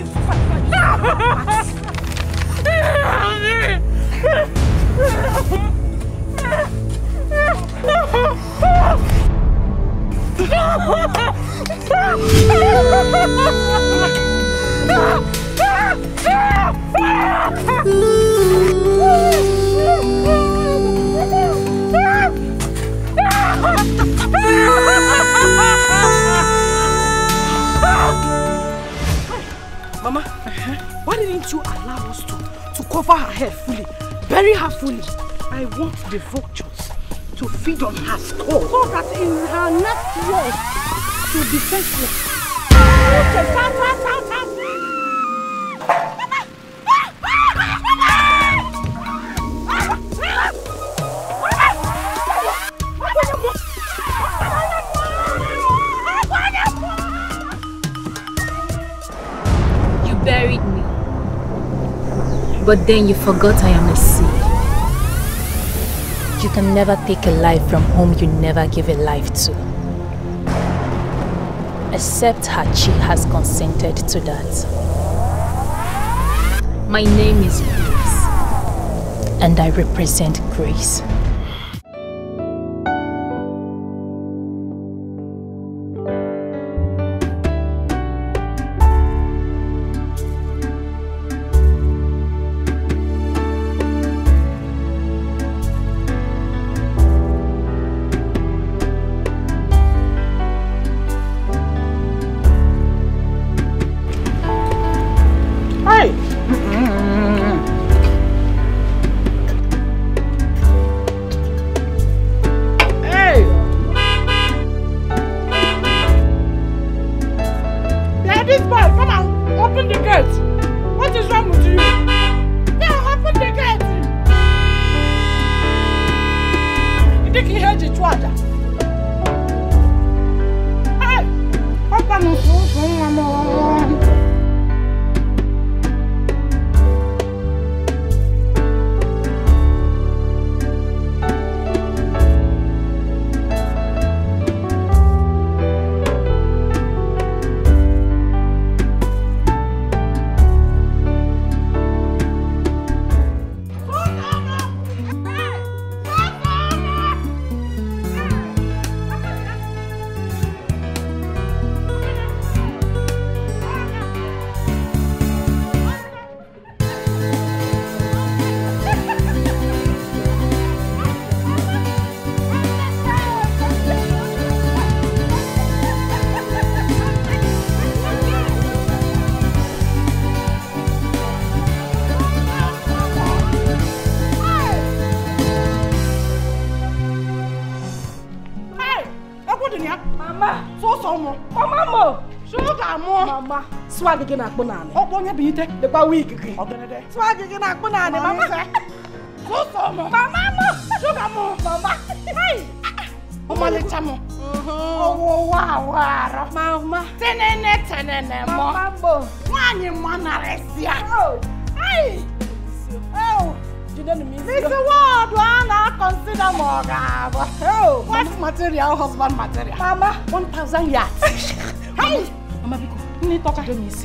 fucking... Mama, why didn't you allow us to cover her head fully, bury her fully? I want the vultures to feed on her skull so that in her next world she'll be senseless. Buried me, but then you forgot I am a seed. You can never take a life from whom you never give a life to, except Hachi has consented to that. My name is Grace, and I represent Grace. Swag again at Bonani. Oh, Bonia Beauty, the Bawick. Swag again at Bonani, Mamma. Go for Mamma, sugar more, Mamma. Hey, Omaletamo. Oh, wow, Mamma. Tenet and Mambo. One in one arrestia. Hey, oh, you don't mean this award. One I consider more. Oh, what's material, husband material? Mamma, 1,000 yards. Hey, Mamma. Don't miss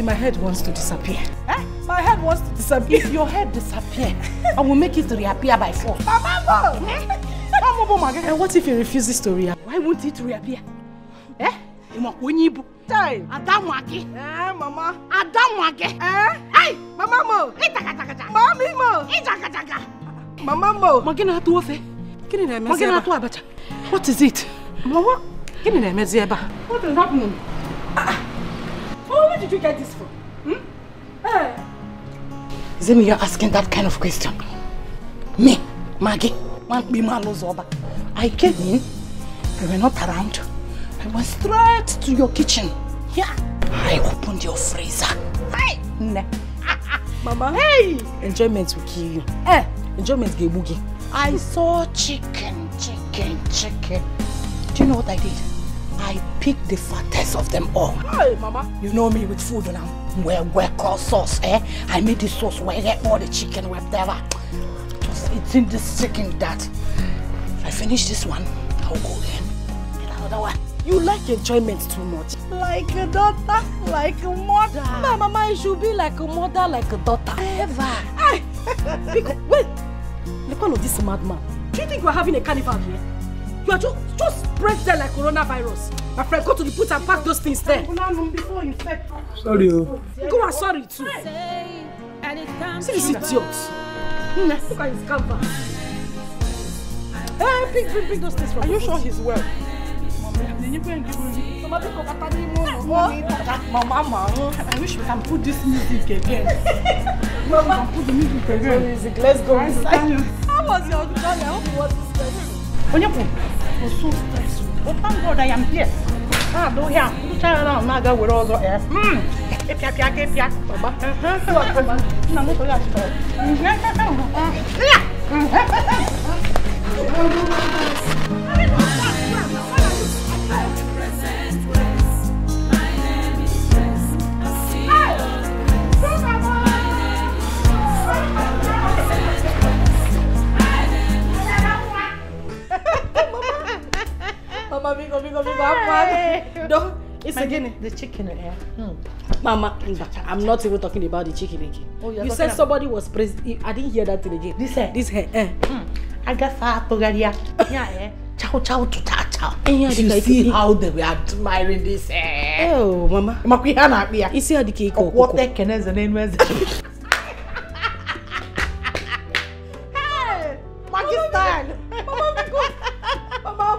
it. My head wants to disappear. Eh? My head wants to disappear. If your head disappears, I will make it reappear by force. And what if it refuses to reappear? Why won't it reappear? Eh? Time. Mama. Hey, Mama. Mama. What is it? Mama. What is happening? Where did you get this from? Zemi, you're asking that kind of question. Me, Maggie, man, be man knows all. I came in, you were not around. I went straight to your kitchen. Yeah. I opened your freezer. Hey! Nah. Mama, hey! Enjoyment will kill you. Eh? Enjoyment gay boogie. I saw chicken. Do you know what I did? I picked the fattest of them all. Hey, Mama. You know me with food now. Where cross sauce, eh? I made this sauce where all the chicken, whatever. Just eating this chicken that. If I finish this one, I'll go again. Get another one. You like enjoyment too much. Like a daughter, like a mother. Ah, Mama, you should be like a mother, like a daughter. Never. Aye. Because, wait. Look one of this madman. Do you think we're having a carnival here? You are just spread there like coronavirus. My friend, go to the put and pack those things there. Sorry. Go and sorry too. See this idiot. Look at his cover. Hey, bring those things from. Are you sure he's well? I wish we can put this music again. Mama, put the music again. Let's go inside. How was your journey? I hope it was stressful. It was so stressful. Oh, thank God I am here. Ah, do here. You turn around, Maga, with all the air. Mama, it's a guinea. The chicken here. Mama, I'm not even talking about the chicken again. Oh, you said somebody was praised. I didn't hear that thing again. This hair. This hair. I got fat Bulgaria. Chow, chow, chow, chow. You see how they were admiring this hair. Oh, Mama. You see how the cake. What the can is the name? Hey, Pakistan.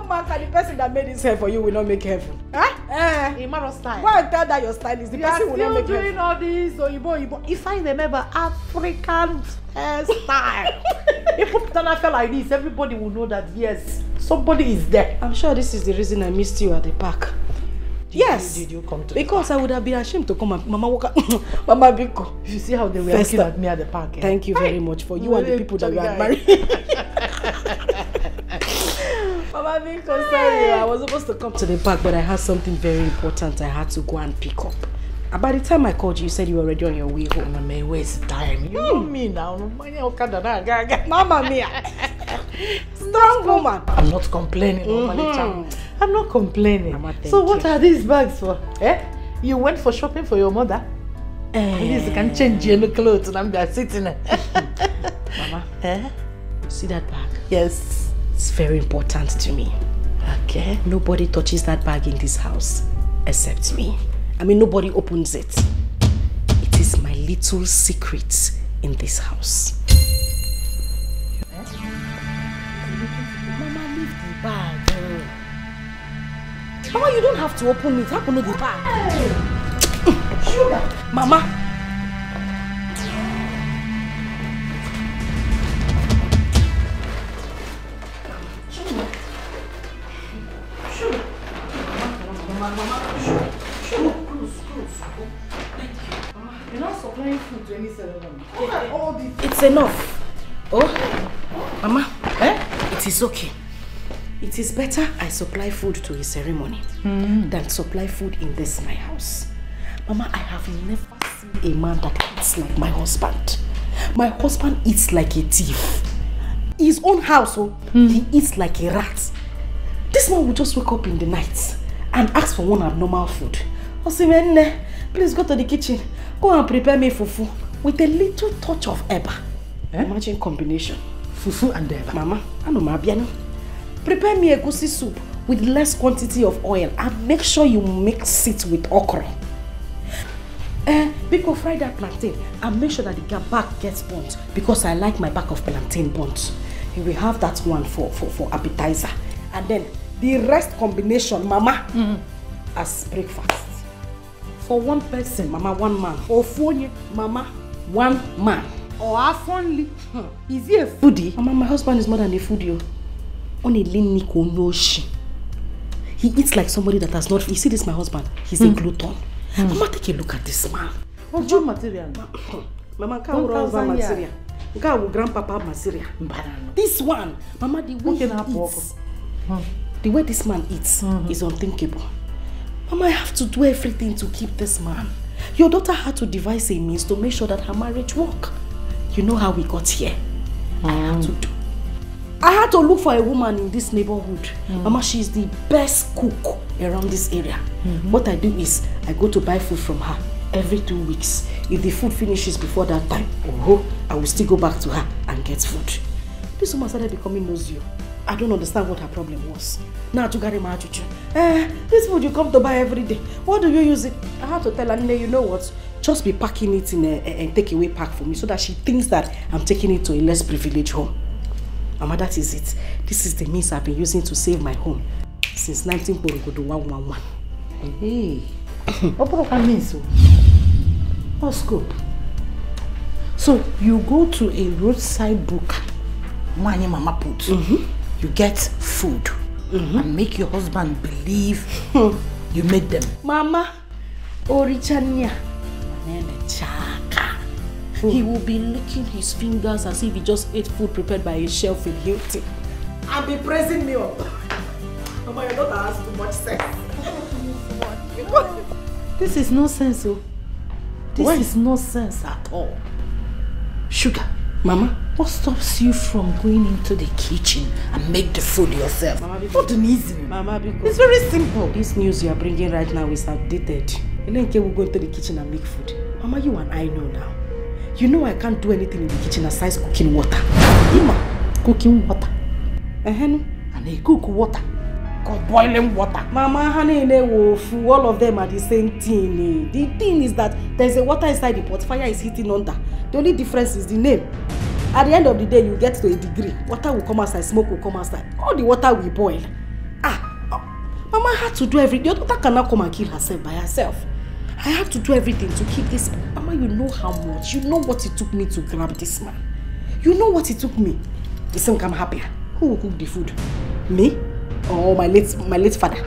The person that made this hair for you will not make heaven. Huh? A matter of style. Go and tell that your style is the person will not make heaven. You are still doing all this, Oyibo. If I remember African hairstyle, if I feel like this, everybody will know that yes, somebody is there. I'm sure this is the reason I missed you at the park. Yes. Did you come to? Because I would have been ashamed to come and Mama Waka, Mama Biko. You see how they were looking at me at the park. Eh? Thank you very much for you and the people that we are married. Mama Biko, sorry, I was supposed to come to the park, but I had something very important I had to go and pick up. By the time I called you, you said you were already on your way home. Mama, waste time. You know me now. Mama mia. Strong woman. I'm not complaining. I'm not complaining. Mama, so what are these bags for? Eh? You went for shopping for your mother? At least you can change your clothes and I'm there sitting. Mama, you see that bag? Yes. It's very important to me. Okay. Nobody touches that bag in this house except me. I mean, nobody opens it. It is my little secret in this house. Mama, leave the bag. Mama, you don't have to open it. Open the bag. Sugar. Mama. It's enough. Oh, Mama, it is okay. It is better I supply food to a ceremony than supply food in this my house. Mama, I have never seen a man that eats like my husband. My husband eats like a thief. His own household, he eats like a rat. This man will just wake up in the night and ask for one abnormal food. Please go to the kitchen. Go and prepare me fufu with a little touch of eba. Imagine combination. Fufu and eba. Mama, I know my piano. Prepare me a egusi soup with less quantity of oil and make sure you mix it with okra. Biko fry that plantain and make sure that the back gets burnt because I like my back of plantain burnt. You will have that one for appetizer. And then the rest combination, Mama, as breakfast. For one person, Mama, one man. Or phone, Mama, one man. Or half only. Is he a foodie? Mama, my husband is more than a foodie. He eats like somebody that has not. You see this, my husband? He's a glutton. Mama, take a look at this man. What do you material? Mama, can't over material. Can't over grandpapa material. This one, Mama, the way he eats. The way this man eats is unthinkable. Mama, I have to do everything to keep this man. Your daughter had to devise a means to make sure that her marriage worked. You know how we got here. I had to look for a woman in this neighborhood. Mama, she is the best cook around this area. What I do is, I go to buy food from her. every 2 weeks. If the food finishes before that time, I will still go back to her and get food. This woman started becoming nosy. I don't understand what her problem was. Now to get him out, this food you come to buy every day, what do you use it? I have to tell her, you know what? Just be packing it in a take-away pack for me so that she thinks that I'm taking it to a less privileged home. Mama, that is it. This is the means I've been using to save my home since 1911. Hey, what means? What's good? So you go to a roadside book, money mama put. You get food and make your husband believe you made them. Mama, orichania. He will be licking his fingers as if he just ate food prepared by a chef in Hilton. I'll be praising me up. Mama, your daughter has too much sense. This is nonsense, oh. This is nonsense at all. Sugar, Mama, what stops you from going into the kitchen and make the food yourself? Mama, what an easy. Mama, because it's very simple. This news you are bringing right now is outdated. Elenke will go into the kitchen and make food. Mama, you and I know now. You know I can't do anything in the kitchen aside cooking water. Ima, cooking water. And they cook water. Called boiling water. Mama, honey, all of them are the same thing. The thing is that there's a water inside the pot. Fire is hitting under. The only difference is the name. At the end of the day, you get to a degree. Water will come outside, smoke will come outside. All the water will boil. Mama had to do everything. Your daughter cannot come and kill herself by herself. I have to do everything to keep this. Mama, you know how much. You know what it took me to grab this man. You know what it took me. The same come happier. Who will cook the food? Me? Or my late father?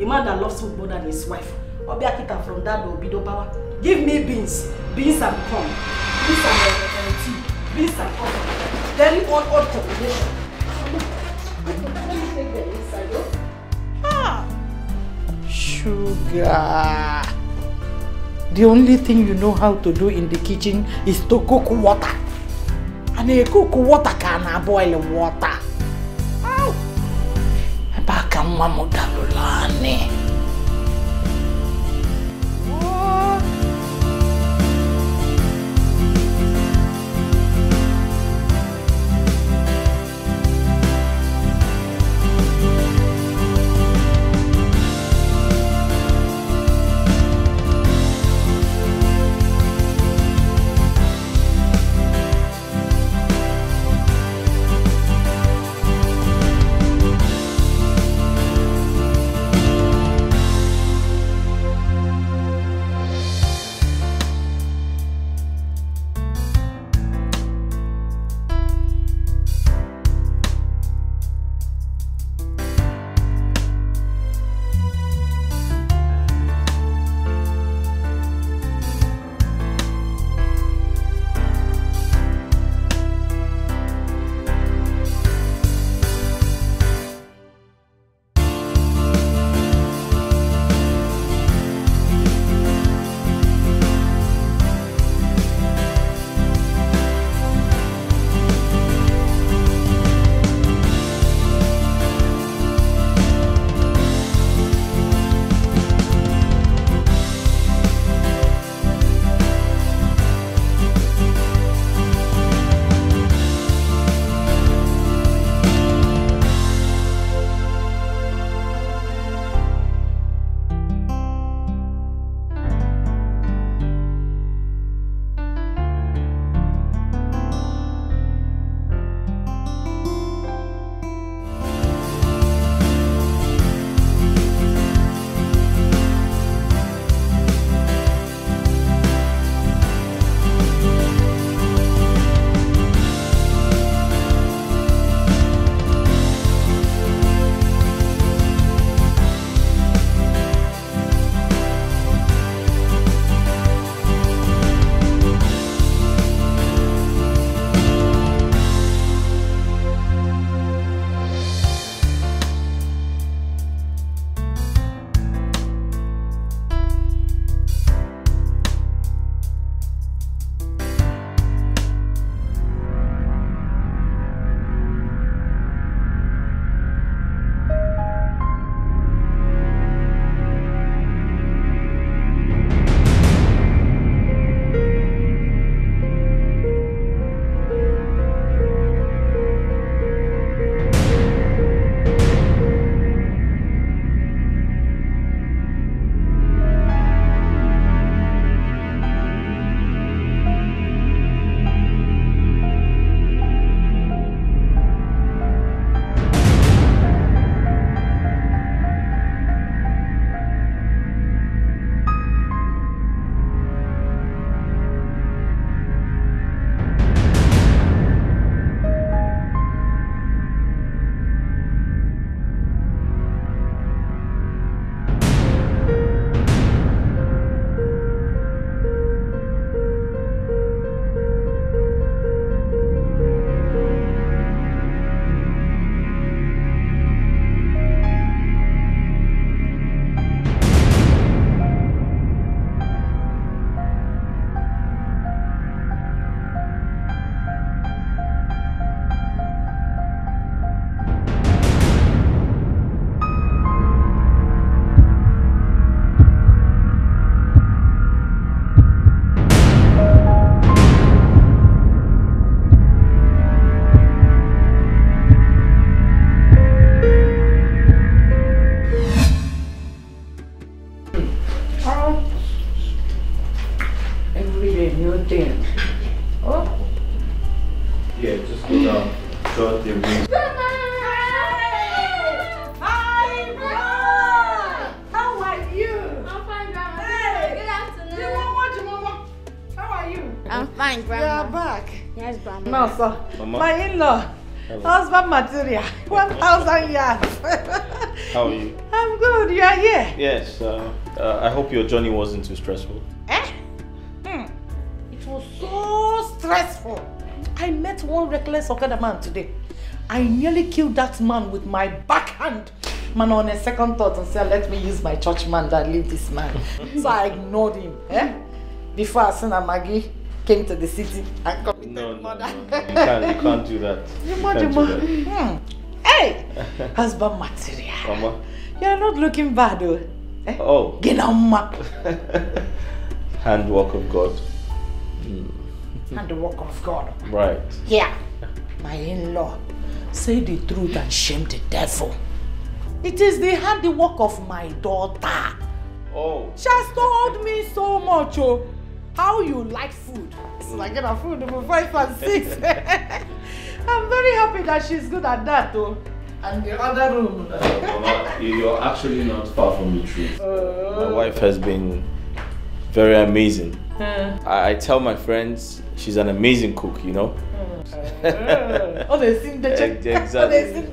A man that loves food more than his wife. Obiakita from that Obido Power. Give me beans. Beans and corn. Beans and tea. Beans and corn. Very odd combination. Sugar. The only thing you know how to do in the kitchen is to cook water. And you cook water can boil water. Ow! Baka mama dalulane. did your thing. Oh. Yeah, just go down. Short the wings. Hi, Mama! How are you? I'm fine, Grandma. Hey. Good afternoon. How are you? I'm fine, Grandma. You are back. Yes, Grandma. No, sir. Mama. My in-law. Husband material. 1,000 yards. How are you? I'm good. You are here? Yes. I hope your journey wasn't too stressful. Eh? It was so stressful. I met one reckless Okada man today. I nearly killed that man with my backhand. Man, on a second thought, and said, let me use my church man that leave this man. So I ignored him. Eh? Before Asuna Maggie came to the city and committed murder. No, you can't do that. Hey! Husband material. Mama. You're not looking bad, though. Eh? Oh. Ginamma. Handwork of God. Handwork of God. Right. Yeah. My in-law. Say the truth and shame the devil. It is the handiwork of my daughter. Oh. She has told me so much, oh. How you like food. It's like getting food number 5 and 6. I'm very happy that she's good at that though. And the other room. Mama, you're actually not far from the truth. My wife has been very amazing. I tell my friends she's an amazing cook, you know? Oh, they sing the check. Exactly.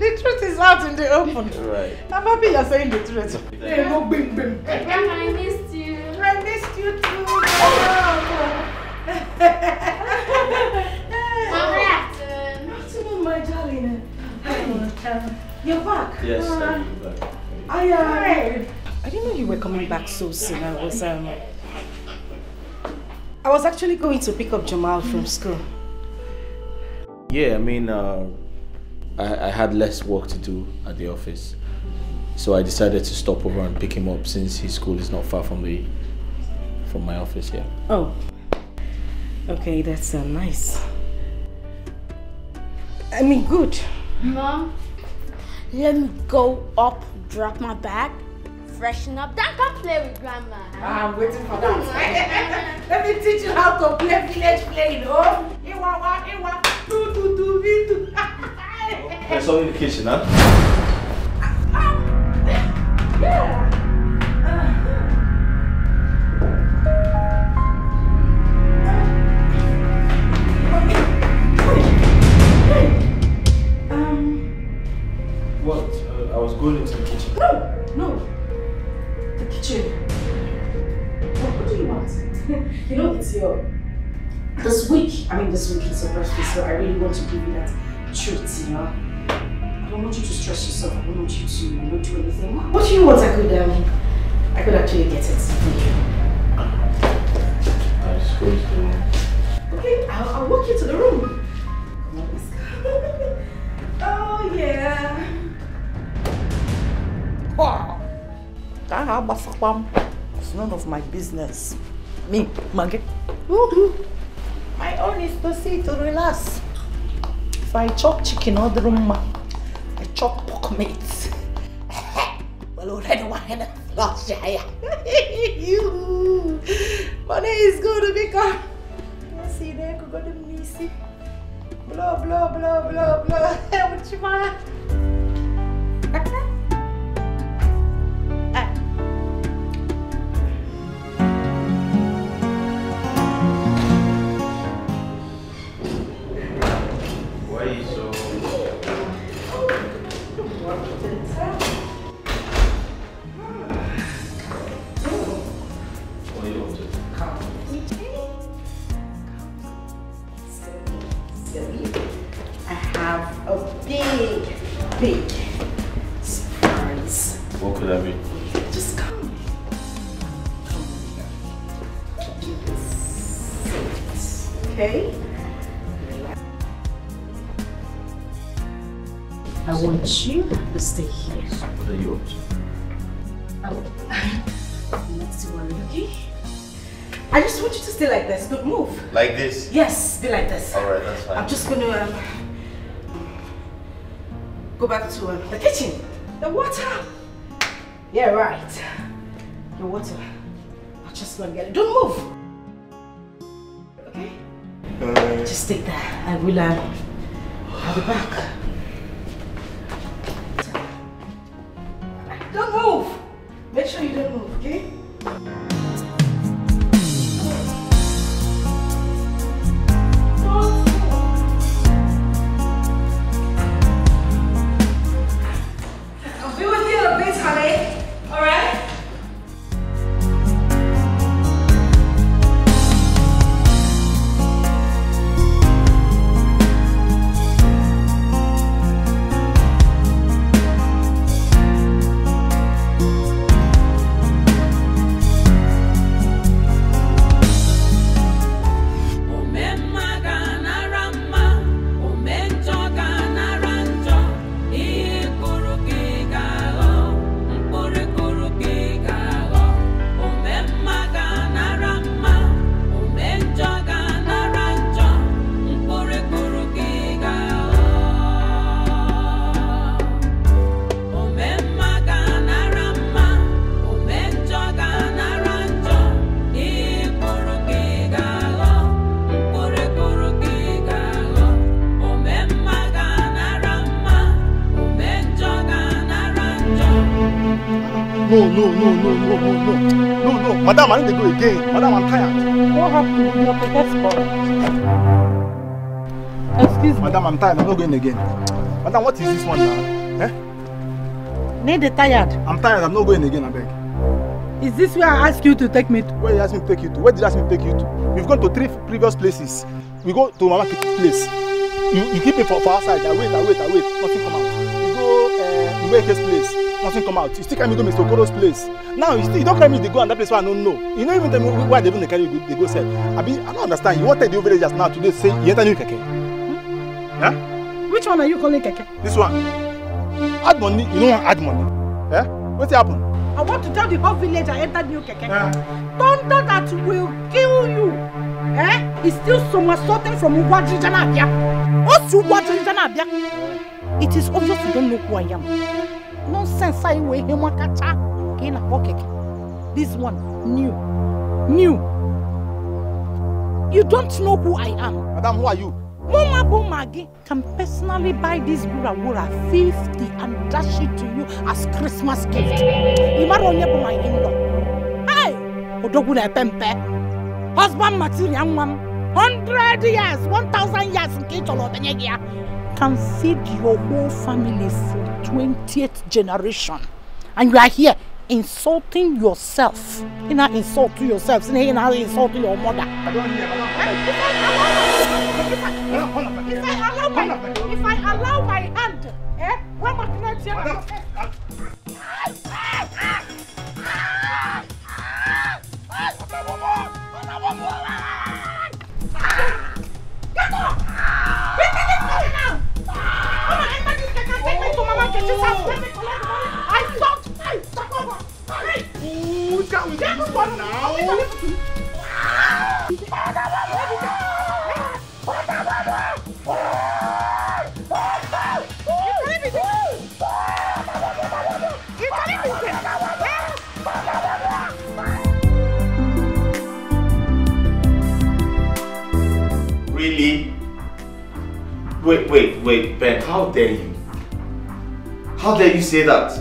The truth is out in the open. Right. I'm happy you're saying the truth. No, bing, bing. I missed you. I missed you too. Afternoon, my darling. You're back. Yes, I'm back. I didn't know you were coming back so soon. I was actually going to pick up Jamal from school. Yeah, I mean, I had less work to do at the office. So I decided to stop over and pick him up since his school is not far from my office here. Yeah. Oh. Okay, that's nice. I mean, good. Mom, let me go up, drop my bag, freshen up, then come play with Grandma. I'm waiting for that. Let me teach you how to play village play, you know? There's something in the kitchen, huh? Yeah. What? I was going into the kitchen. No. The kitchen. What do you want? You know, it's your... This week is your birthday, so I really want to give you that treat, you know? I don't want you to stress yourself. I don't want you to not do anything. What do you want? I could actually get it for you. I just go to the room. Okay, I'll walk you to the room. Come on, let's go. Oh yeah. Wow. It's none of my business. Me, Maggie. My own is to see to relax. If I chop chicken all the room. Chop pork meat. Well, already one last year. You. Money is good because. You see, there could go to me. See. Blah, blah, blah, blah, blah. What you want? Like this? Yes, be like this. Alright, that's fine. I'm just gonna go back to the kitchen. The water! Yeah, right. The water. I'll just It's not getting. Don't move. Okay? Just take that. I will. I'll be back. Don't move. Make sure you don't move. Okay? Madam, I need to go again. Madam, I'm tired. What happened to your passport? Excuse me. Madam, I'm tired. I'm not going again. Madam, what is this one now? Eh? Need the tired. I'm tired. I'm not going again, I beg. Is this where I asked you to take me to? Where you asked me to take you to? Where did you ask me to take you to? We've gone to 3 previous places. We go to Mama Kitty's place. You keep me for outside. I wait. Nothing come out. We go Mweke's place. Nothing come out. You still carry me to Mr. Okoro's place. Now you don't carry me to go and that place where I don't know. You don't even tell me why they even carry you to go sell. I mean, I don't understand. You wanted the villagers now today say you enter new keke. Huh? Which one are you calling keke? This one. Add money. You don't want add money. Huh? What's happened? I want to tell the whole village I entered new keke. Thunder that will kill you. Eh? It's still someone sorting from Uguta Bridge. What's Uguta Bridge? It is obvious you don't know who I am. Nonsense, I will him a catcher in a pocket. This one, new. You don't know who I am. Madam, who are you? Mama Bomagi can personally buy this gura 50 and dash it to you as Christmas gift. You marry on your my in-law. Hey, Odogula Pempe. Husband material, 100 years, 1,000 years in Kitolo, Benegia. Can feed your whole family for 20th generation, and you are here insulting yourself. You not insult to yourself. You not insult to your mother. I don't hear. If I allow my hand, eh? What am I going to Really? Wait, Ben, how dare you? How dare you say that?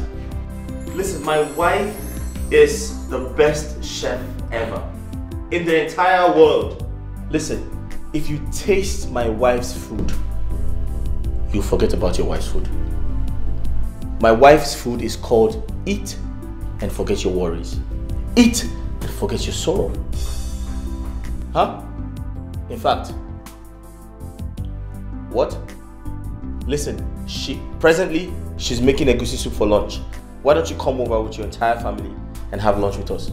Listen, my wife is the best chef ever in the entire world. Listen, if you taste my wife's food, you forget about your wife's food. My wife's food is called eat and forget your worries. Eat and forget your sorrow. Huh? In fact, what? Listen, she's making egusi soup for lunch. Why don't you come over with your entire family and have lunch with us?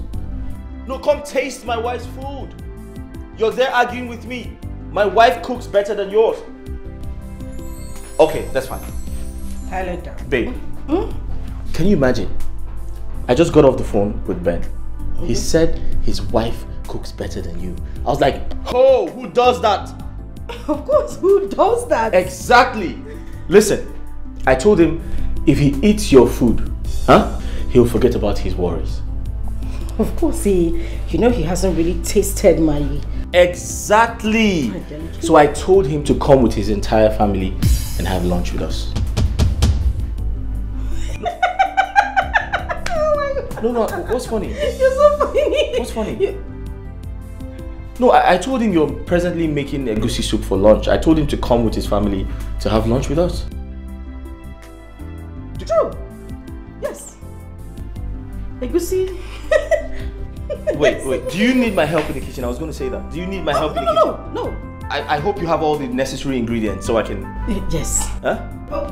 No, come taste my wife's food. You're there arguing with me. My wife cooks better than yours. Okay, that's fine. I like that. Babe, Can you imagine? I just got off the phone with Ben. He said his wife cooks better than you. I was like, oh, who does that? Of course, who does that? Exactly. Listen, I told him if he eats your food, he'll forget about his worries. Of course, he hasn't really tasted my... Exactly! So I told him to come with his entire family and have lunch with us. No, what's funny? You're so funny! What's funny? No, I told him you're presently making egusi soup for lunch. I told him to come with his family to have lunch with us. True! Yes! Egusi... Wait, do you need my help in the kitchen? I was going to say that. Do you need my help in the kitchen? No. I hope you have all the necessary ingredients so I can... Yes. Huh? Oh.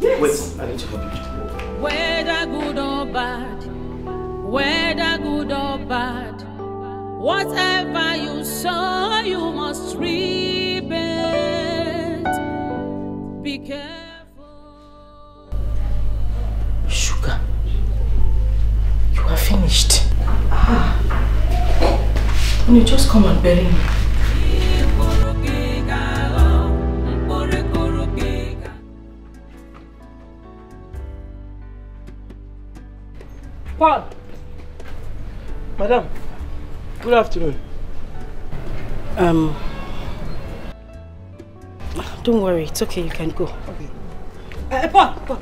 Yes. Wait, I need to help you. Whether good or bad, whether good or bad, whatever you sow, you must reap it. Be careful. Sugar, you are finished. Can you just come and bury me? Paul! Madam, good afternoon. Don't worry, it's okay, you can go. Okay. Paul, go.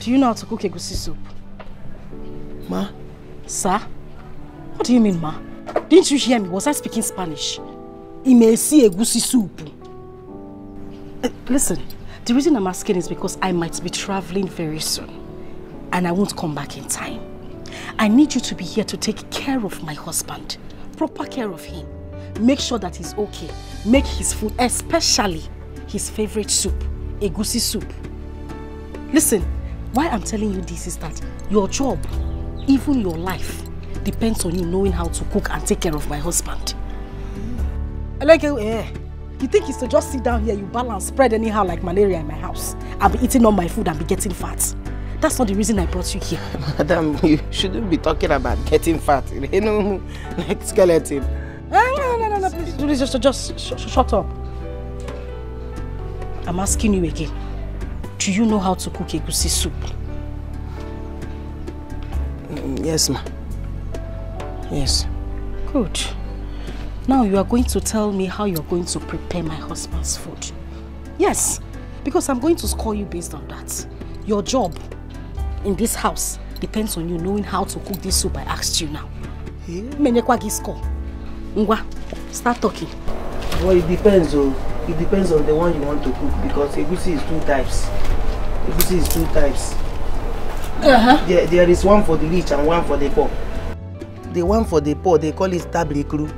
Do you know how to cook egusi soup? Ma? Sir? What do you mean, ma? Didn't you hear me? Was I speaking Spanish? Imesi egusi soup. Listen, the reason I'm asking is because I might be traveling very soon. And I won't come back in time. I need you to be here to take care of my husband. Proper care of him. Make sure that he's okay. Make his food, especially his favorite soup, egusi soup. Listen, why I'm telling you this is that your job, even your life, depends on you knowing how to cook and take care of my husband. Like, you think it's to just sit down here, you balance bread anyhow like malaria in my house. I'll be eating all my food and be getting fat. That's not the reason I brought you here. Madam, you shouldn't be talking about getting fat. You know, like skeleton. No, please just shut up. I'm asking you again. Do you know how to cook egusi soup? Yes, ma'am. Yes. Good. Now you are going to tell me how you're going to prepare my husband's food. Yes, because I'm going to score you based on that. Your job in this house depends on you knowing how to cook this soup I asked you now. Yeah. Start talking. Well, it depends on the one you want to cook, because egusi is two types. There is one for the rich and one for the poor. The one for the poor, they call it tablikru.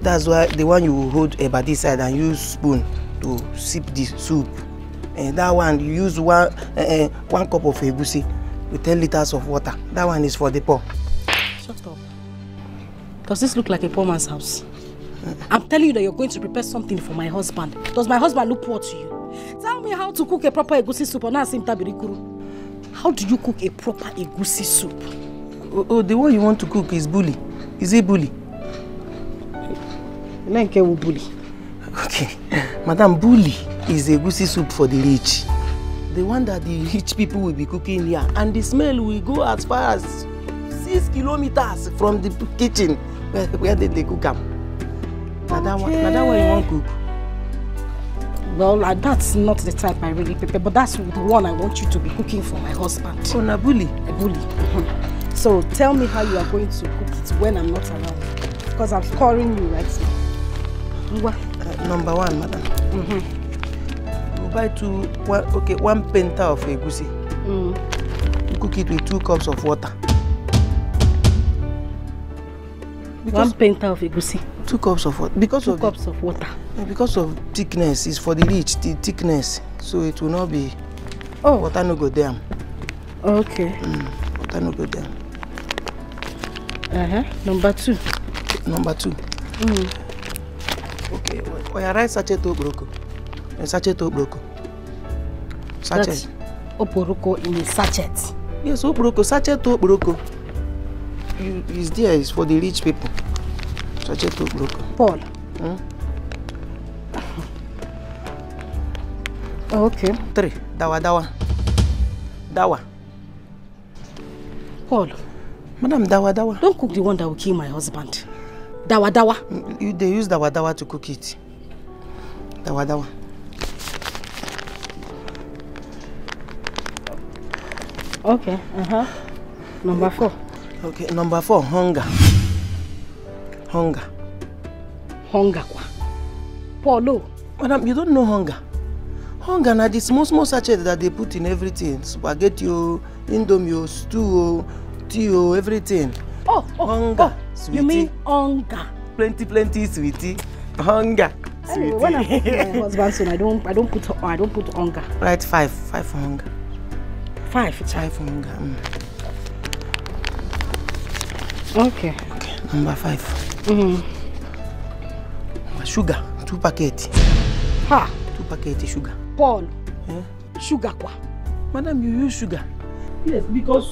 That's why the one you hold by this side and use spoon to sip the soup. And that one, you use one cup of egusi with 10 liters of water. That one is for the poor. Shut up. Does this look like a poor man's house? I'm telling you that you're going to prepare something for my husband. Does my husband look poor to you? Tell me how to cook a proper egusi soup or not sim tablikru. How do you cook a proper egusi soup? Oh, the one you want to cook is bully. Is it bully? Bully. Okay. Madam, bully is egusi soup for the rich. The one that the rich people will be cooking here. And the smell will go as far as 6 kilometers from the kitchen. Where did they cook them? Okay. Madam, what you want to cook? Well, that's not the type I really prepare, but that's the one I want you to be cooking for my husband. Oh, na bully? A bully. So tell me how you are going to cook it when I'm not around, because I'm scoring you right now. Number one, madam. You buy one penta of egusi. You cook it with 2 cups of water. Because 1 penta of egusi. 2 cups of water. Because two cups of water. Because of thickness, it's for the rich, the thickness, so it will not be. Oh. Water no go down. Okay. Water no go down. Number two. Okay. Oya right sachet oboroko. Sachet. Oboroko in a sachet. Yes, oboroko. Sachet oboroko. Is there? Is for the rich people. Sachet oboroko. Paul. Okay. Three. Dawa. Paul. Madam, dawa. Don't cook the one that will kill my husband. Dawa. They use dawa to cook it. Dawa. Okay. Number 4. Okay. Number 4. Hunger. Paulo. Madam, you don't know hunger. Hunger na the small sachet that they put in everything. Spaghetti, indomie, stew, tea, everything. Oh, hunger. Oh, you mean hunger? Plenty, sweetie. Hunger. Anyway, sweetie. When I cook my husband soon, I don't put hunger. Right, 5 for hunger. 5. 5 for hunger. Okay. Number 5. Sugar. 2 packets. Ha. 2 packets sugar. Paul. Eh? Sugar kwa. Madam, you use sugar. Yes, because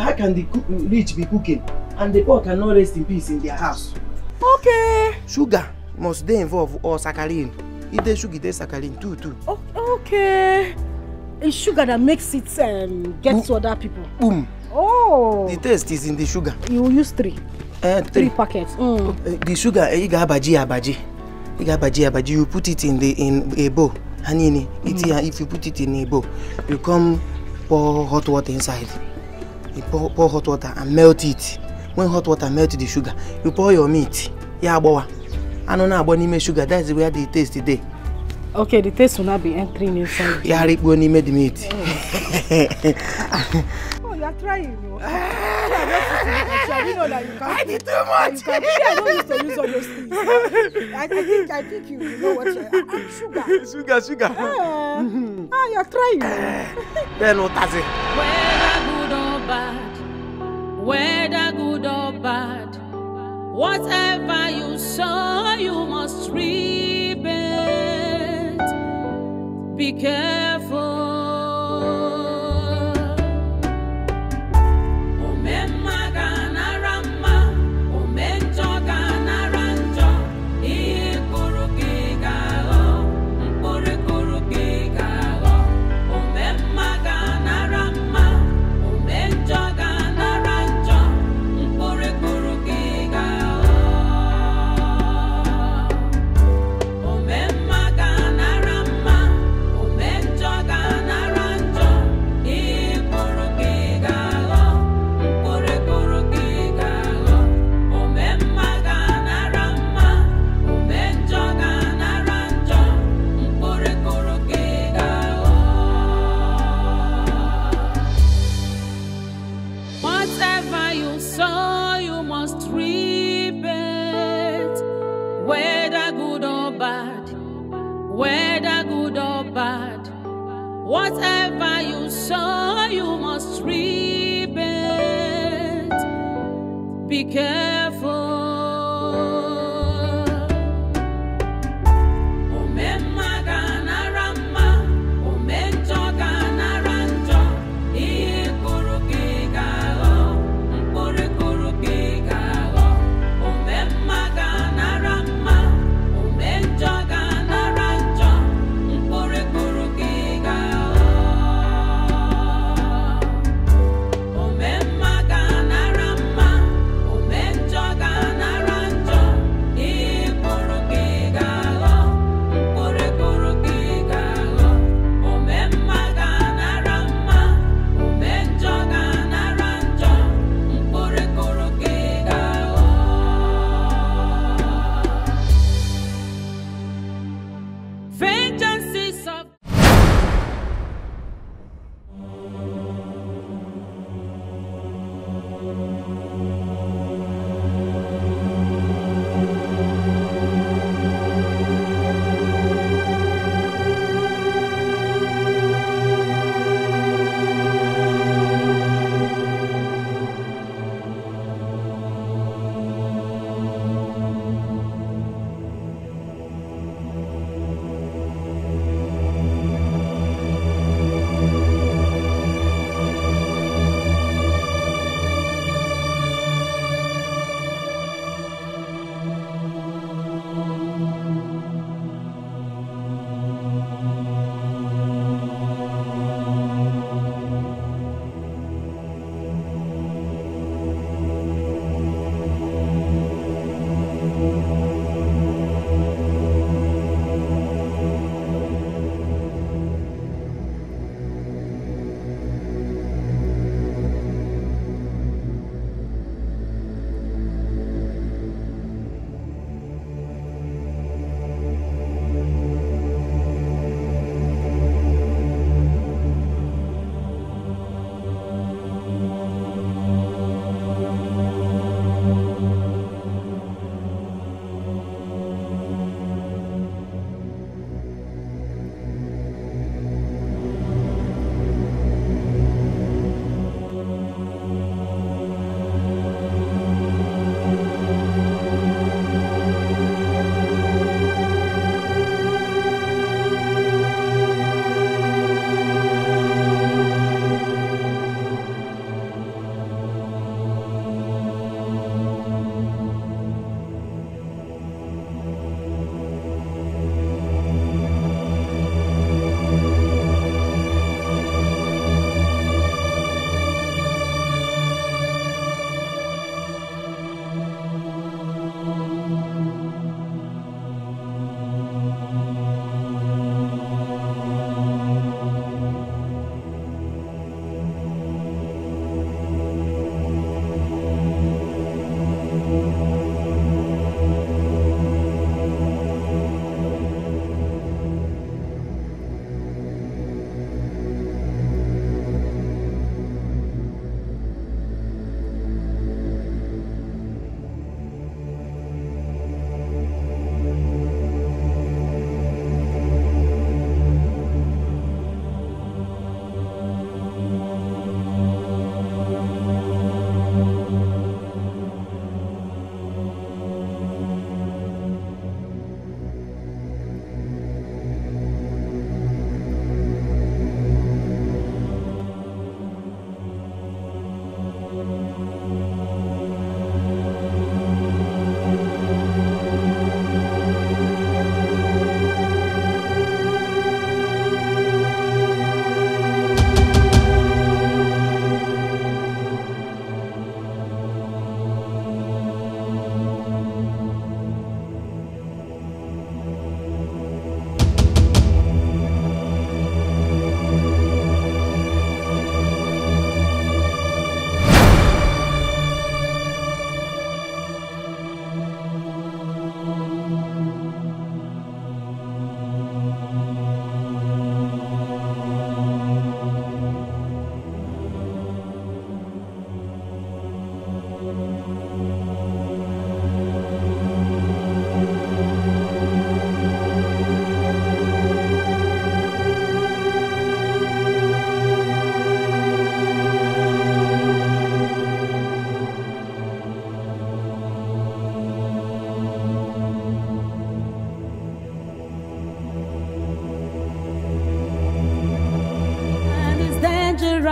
how can the rich be cooking and the poor cannot rest in peace in their house? Okay. Sugar must they involve or saccharine. If they sugar, they saccharine too. Okay. It's sugar that makes it get to other people. Oh. The taste is in the sugar. You use 3. 3 packets. The sugar, you got abaji. You put it in a bowl. Hanini, if you put it in a bowl, you come pour hot water inside. You pour hot water and melt it. When hot water melts the sugar, you pour your meat. Yeah, boa. I don't know about nime sugar. That's where the taste today. Okay, the taste will not be entering inside. Yeah, I made the meat. You are trying, you know. I did too much. I don't used to use all those things. I think you know what you are. Sugar. You are trying. Whether good or bad, whatever you saw, you must repent. Be careful. Whatever you saw, you must repent. Be careful.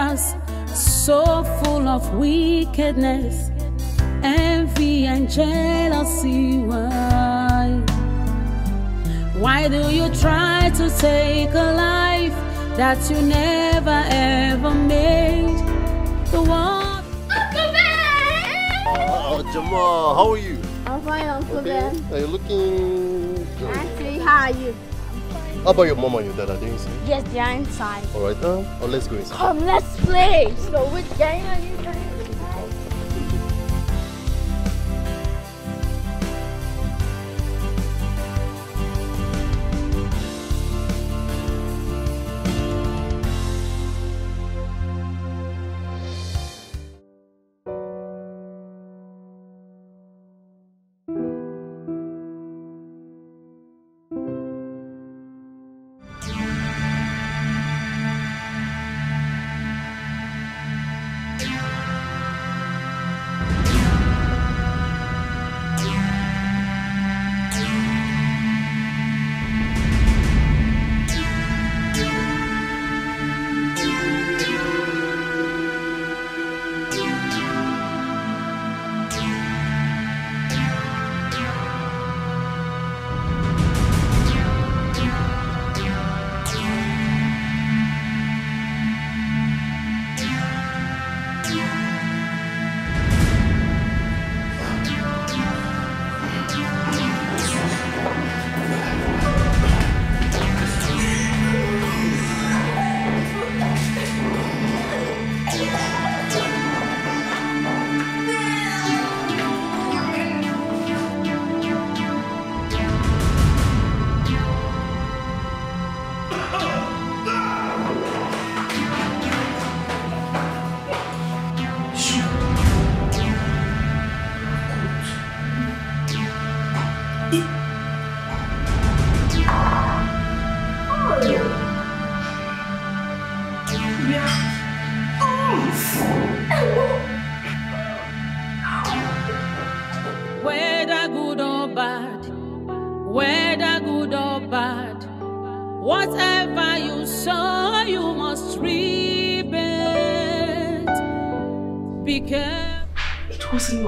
us, so full of wickedness, envy and jealousy. Why do you try to take a life that you never ever made? The one. Uncle Ben! Oh, Jamal, how are you? I'm fine, Uncle Ben. Are you looking good? Actually, how are you? How about your mom and your dad? Are they inside? Yes, they are inside. Alright, now, oh, let's go inside. Come, let's play! So, which game are you playing?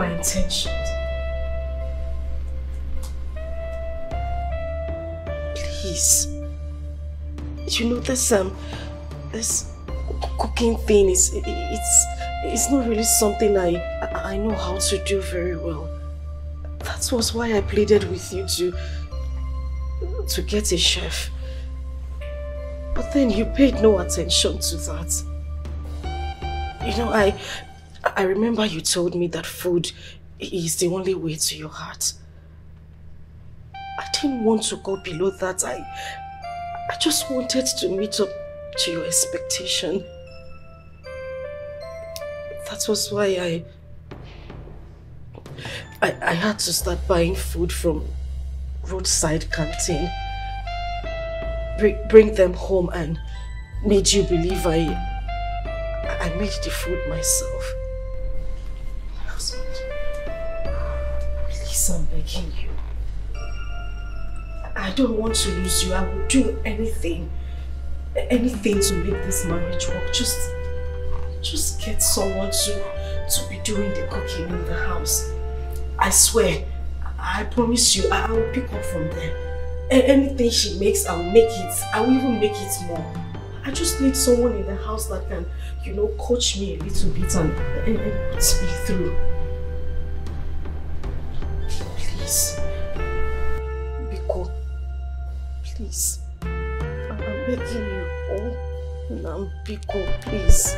Please, you know this this cooking thing is it's not really something I know how to do very well. That was why I pleaded with you to get a chef. But then you paid no attention to that. You know, I remember you told me that food is the only way to your heart. I didn't want to go below that. I just wanted to meet up to your expectation. That was why I had to start buying food from roadside canteen. Bring them home and made you believe I made the food myself. Please, I'm begging you. I don't want to lose you. I will do anything to make this marriage work. Just get someone to be doing the cooking in the house. I swear, I promise you, I will pick up from there. Anything she makes, I will make it. I will even make it more. I just need someone in the house that can, you know, coach me a little bit and put me through. Please. Please, I'm begging you, oh, Nambiko, please.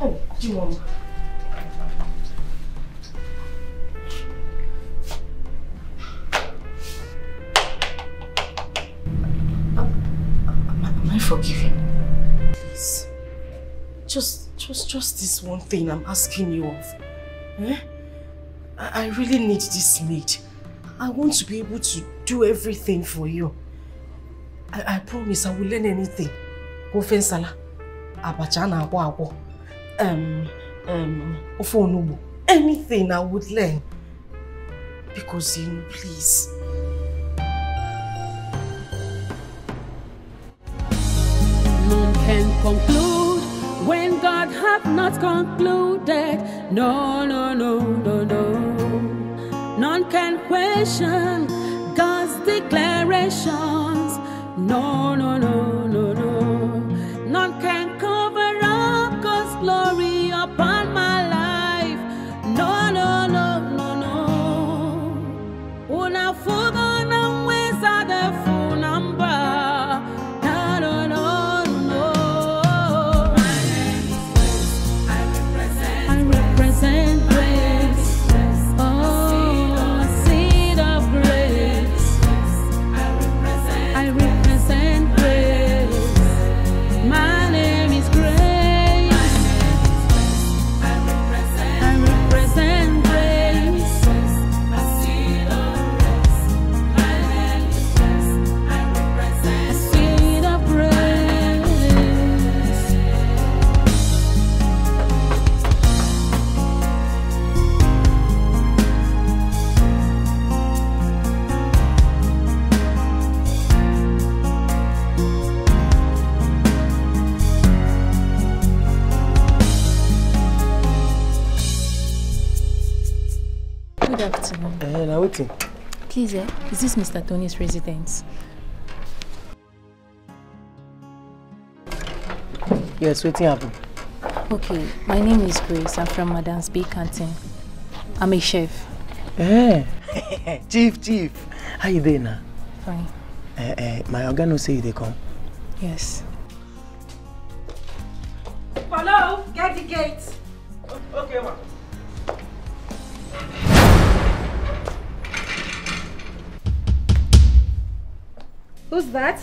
Oh, Jimon. Forgiving. Please. Just this one thing I'm asking you of. Eh? I really need this maid. I want to be able to do everything for you. I promise I will learn anything. ofe nsala, abacha na agwa agwo, ofe onugbu, anything I would learn. Because then, please. None can conclude when God hath not concluded. No, no, no, no, no. None can question God's declarations. No, no, no, no, no. None can cover up God's glory upon my life. No, no, no, no, no. Una fuba na wesa de funamba. No, no, no, no. My name is Grace. I represent Grace. Oh, a seed of grace. I represent grace. My name is Grace. I represent grace. A seed of grace. My name is Grace. I represent a seed of grace. Good afternoon. Now waiting. Please, is this Mr. Tony's residence? Yes, waiting happen. Okay, my name is Grace. I'm from Madam's B Canteen. I'm a chef. Eh, Chief. How you doing now? Fine. My organo say they come. Yes. Hello, get the gate. Okay, ma. Who's that?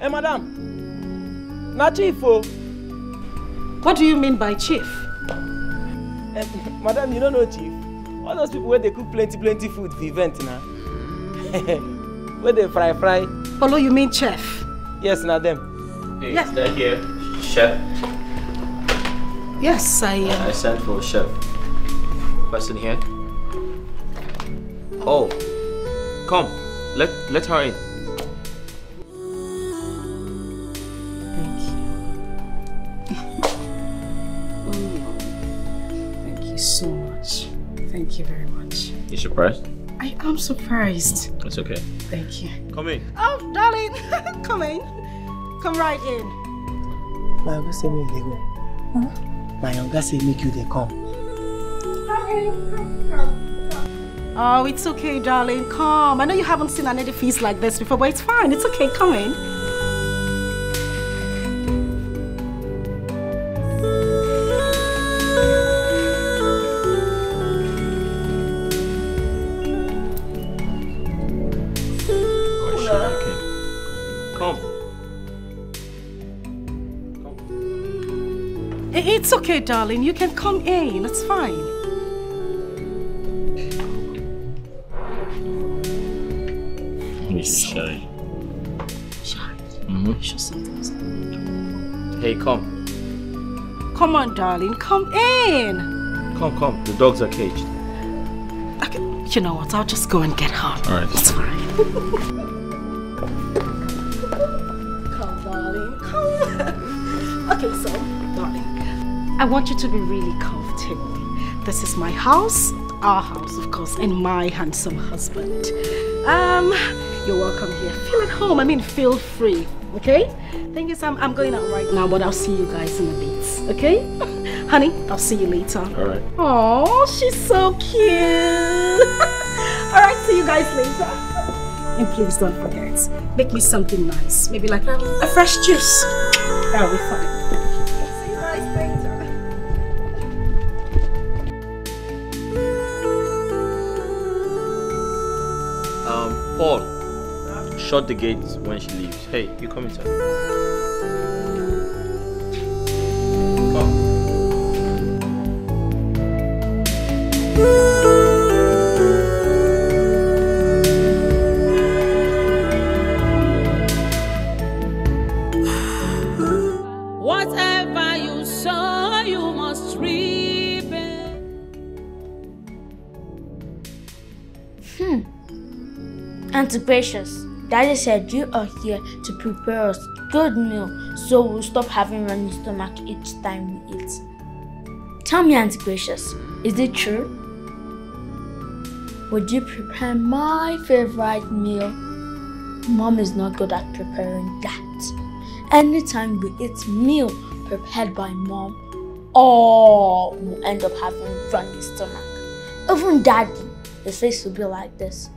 Hey, madam. Not chief, oh. What do you mean by chief? Madam, you don't know chief. All those people where they cook plenty food for the event now. Where they fry. Polo, you mean chef? Yes, now them. Hey, yes. They're here. Chef. Yes, I am. I sent for chef. Person here. Oh. Come. Let her in. So much. Thank you very much. You surprised? I am surprised. It's okay. Thank you. Come in. Oh, darling. Come in. Come right in. My uncle say make you go. Huh? My uncle say make you they come. Oh, it's okay, darling. Come. I know you haven't seen another feast like this before, but it's fine. It's okay. Come in. It's okay, darling. You can come in. It's fine. He's shy. Shy? Mm-hmm. Hey, come. Come on, darling. Come in. Come. The dogs are caged. Okay. You know what? I'll just go and get her. All right. It's all right. Come, darling. Come. Okay, so, darling. I want you to be really comfortable. This is my house, our house, of course, and my handsome husband. You're welcome here. Feel at home. I mean, feel free. Okay? Thank you, Sam. I'm going out right now, but I'll see you guys in a bit. Okay? Honey, I'll see you later. All right. Oh, she's so cute. All right. See you guys later. And please don't forget, make me something nice. Maybe like a fresh juice. That'll be fine. Paul, shut the gates when she leaves. Hey, you come inside. Come. God's gracious. Daddy said you are here to prepare us good meal so we'll stop having running stomach each time we eat. Tell me, Aunt Gracious, is it true? Would you prepare my favorite meal? Mom is not good at preparing that. Anytime we eat meal prepared by Mom, oh, we'll end up having running stomach. Even Daddy, his face will be like this.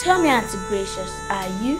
Tell me, Auntie Gracious, are you?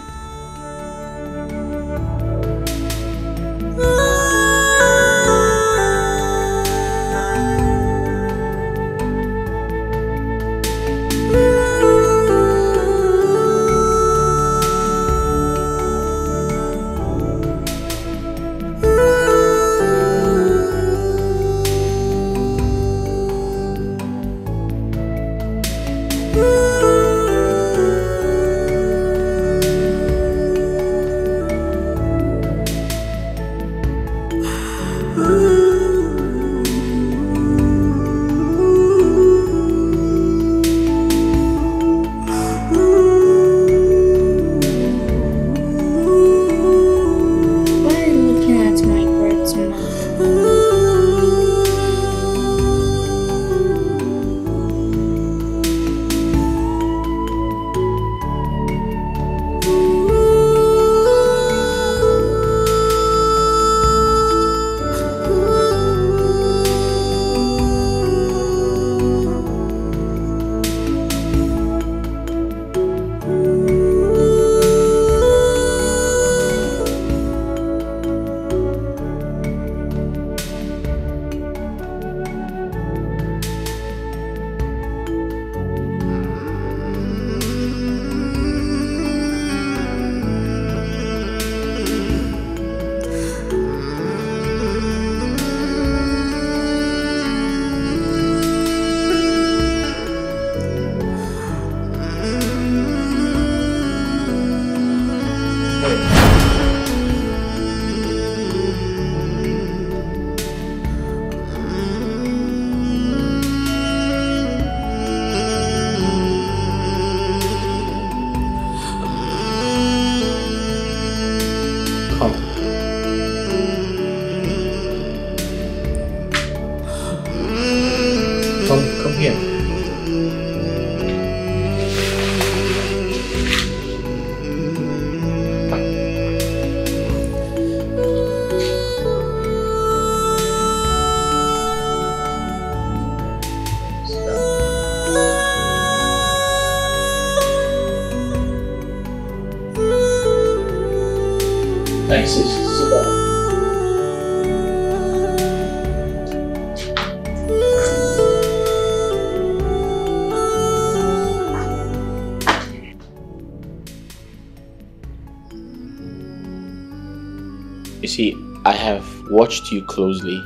I have watched you closely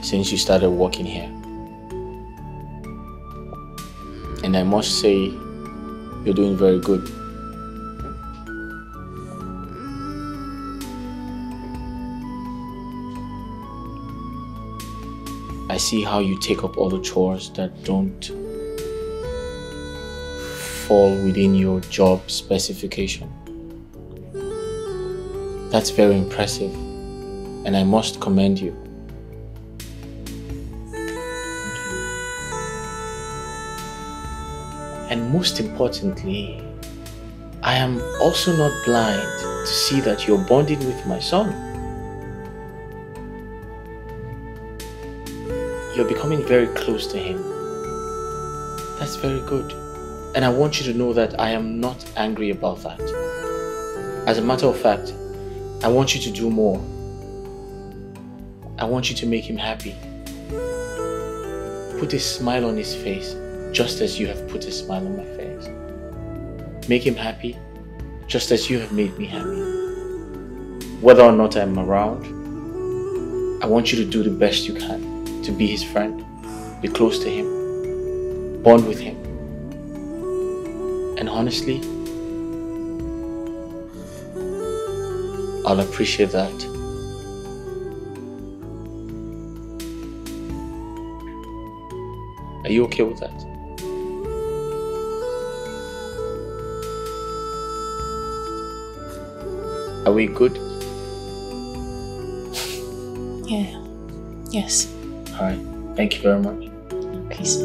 since you started working here, and I must say you're doing very good. I see how you take up all the chores that don't fall within your job specification. That's very impressive, and I must commend you. And most importantly, I am also not blind to see that you're bonding with my son. You're becoming very close to him. That's very good. And I want you to know that I am not angry about that. As a matter of fact, I want you to do more. I want you to make him happy. Put a smile on his face, just as you have put a smile on my face. Make him happy, just as you have made me happy. Whether or not I'm around, I want you to do the best you can to be his friend, be close to him, bond with him. And honestly, I'll appreciate that. Are you okay with that? Are we good? Yeah. Yes. Alright. Thank you very much. Peace.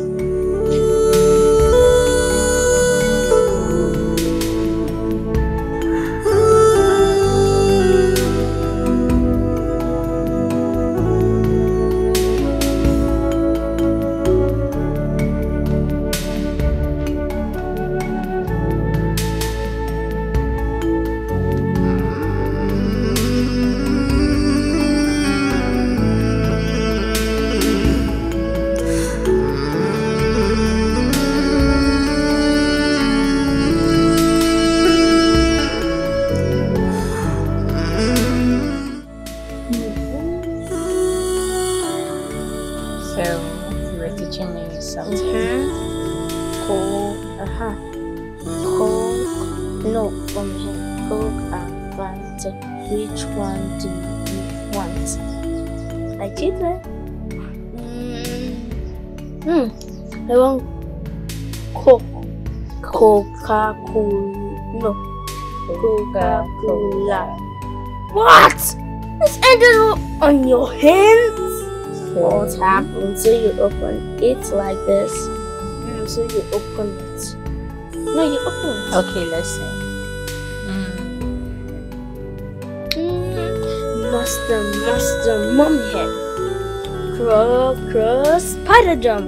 Coca-Cola. What? This ended up on your hands? What happened? So you open it like this. So you open it. No, you open it. Okay, let's see. Monster, mummy head. Crow, spider jump.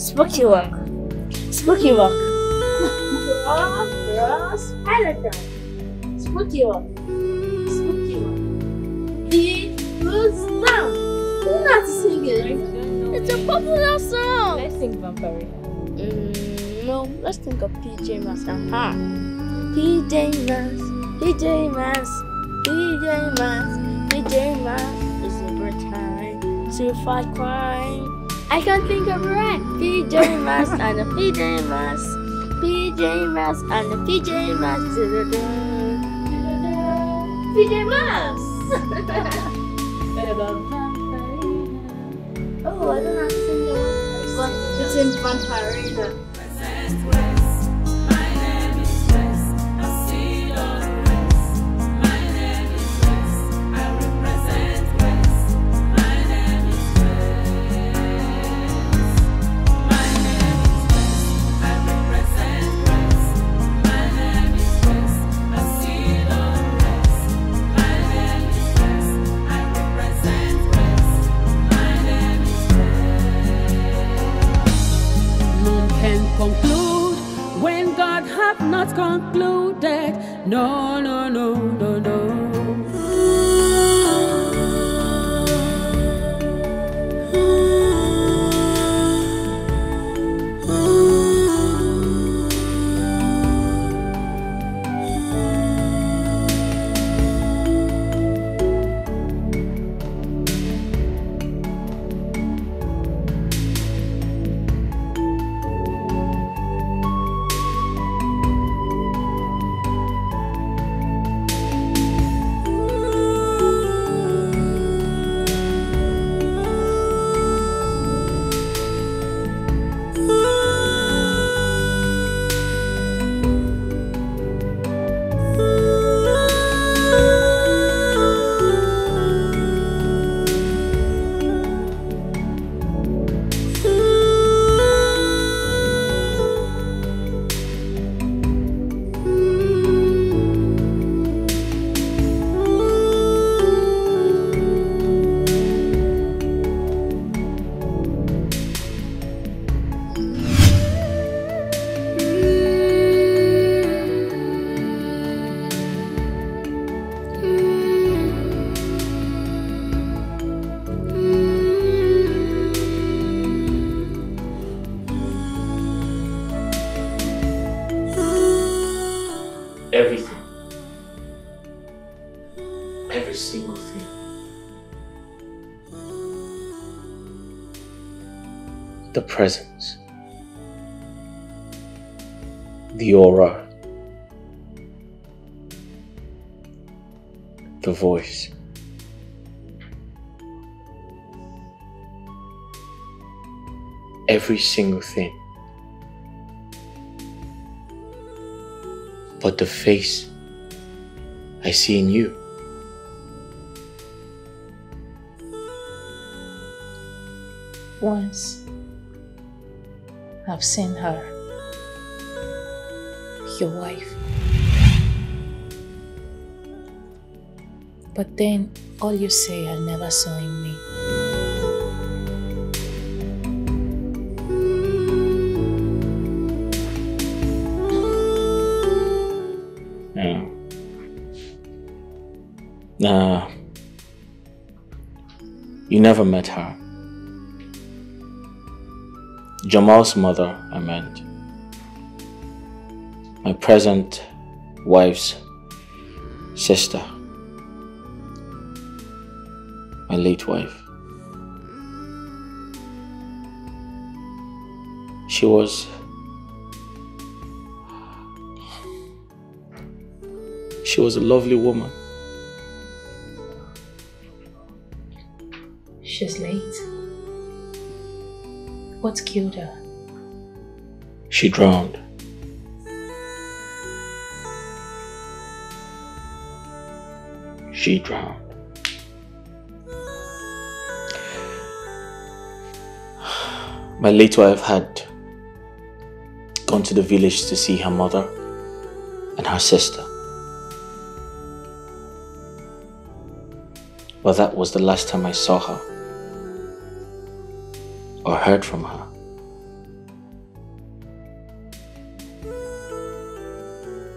Spooky rock. Crow, spider jump. Spooky one. It goes down. Do not sing it. It's a popular song. Let's sing Vampire. No, let's think of PJ Masks and her. PJ Masks. It's a great time to fight crime. I can't think of right. PJ Masks. PJ Masks! Oh, I don't know how to sing that. But it's in Vampirina. Concluded. No. Presence, the aura, the voice, every single thing. But the face I see in you, once I've seen her, your wife. But then all you say I never saw in me. No. Nah. You never met her. Jamal's mother, I meant. My present wife's sister. My late wife. She was... she was a lovely woman. She's late. What killed her? She drowned. She drowned. My late wife had gone to the village to see her mother and her sister. But that was the last time I saw her. Or heard from her.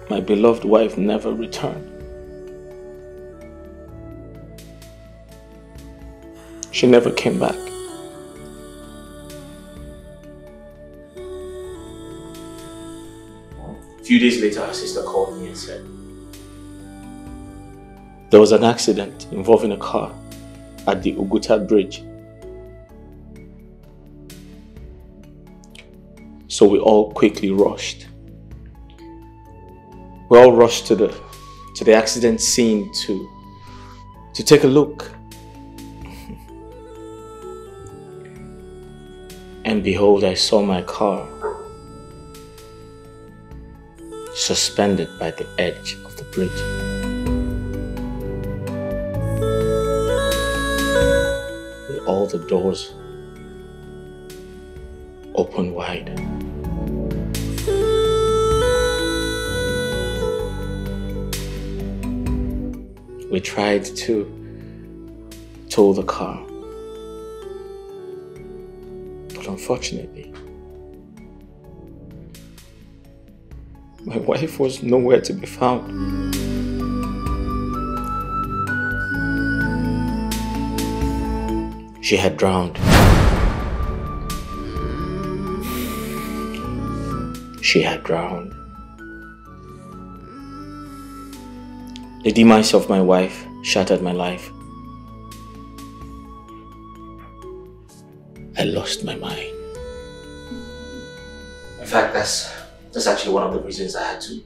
My beloved wife never returned. She never came back. A few days later, her sister called me and said, there was an accident involving a car at the Uguta Bridge. So we all quickly rushed. We all rushed to the accident scene to take a look. And behold, I saw my car suspended by the edge of the bridge. With all the doors open wide. We tried to tow the car, but unfortunately, my wife was nowhere to be found. She had drowned. She had drowned. The demise of my wife shattered my life. I lost my mind. In fact, that's actually one of the reasons I had to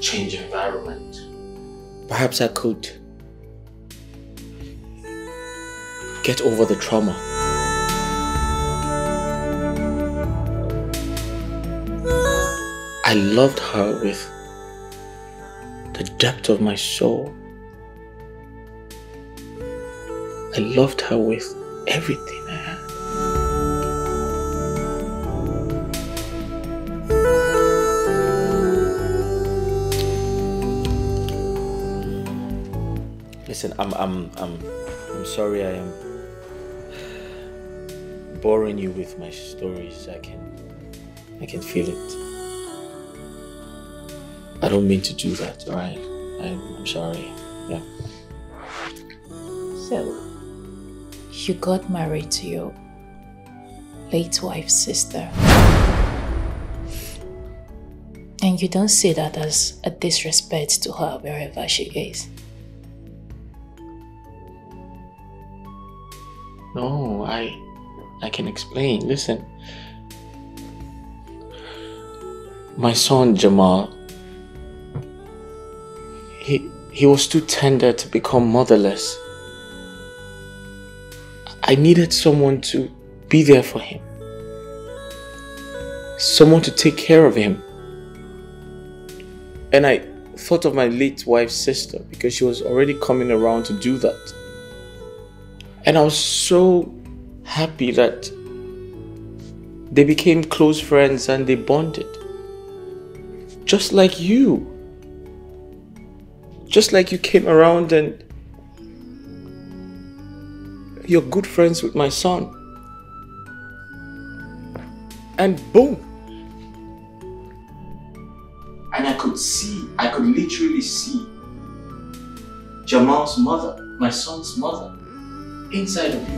change environment. Perhaps I could get over the trauma. I loved her with the depth of my soul. I loved her with everything I had. Listen, I'm sorry I am boring you with my stories. I can feel it. I don't mean to do that, alright? I'm sorry. Yeah. So, you got married to your late wife's sister. And you don't see that as a disrespect to her wherever she is. No, I can explain. Listen. My son Jamal, he was too tender to become motherless. I needed someone to Be there for him. Someone to take care of him. And I thought of my late wife's sister because she was already coming around to do that. And I was so happy that they became close friends and they bonded. Just like you. Just like you came around and you're good friends with my son. And boom. And I could literally see Jamal's mother, my son's mother, inside of you.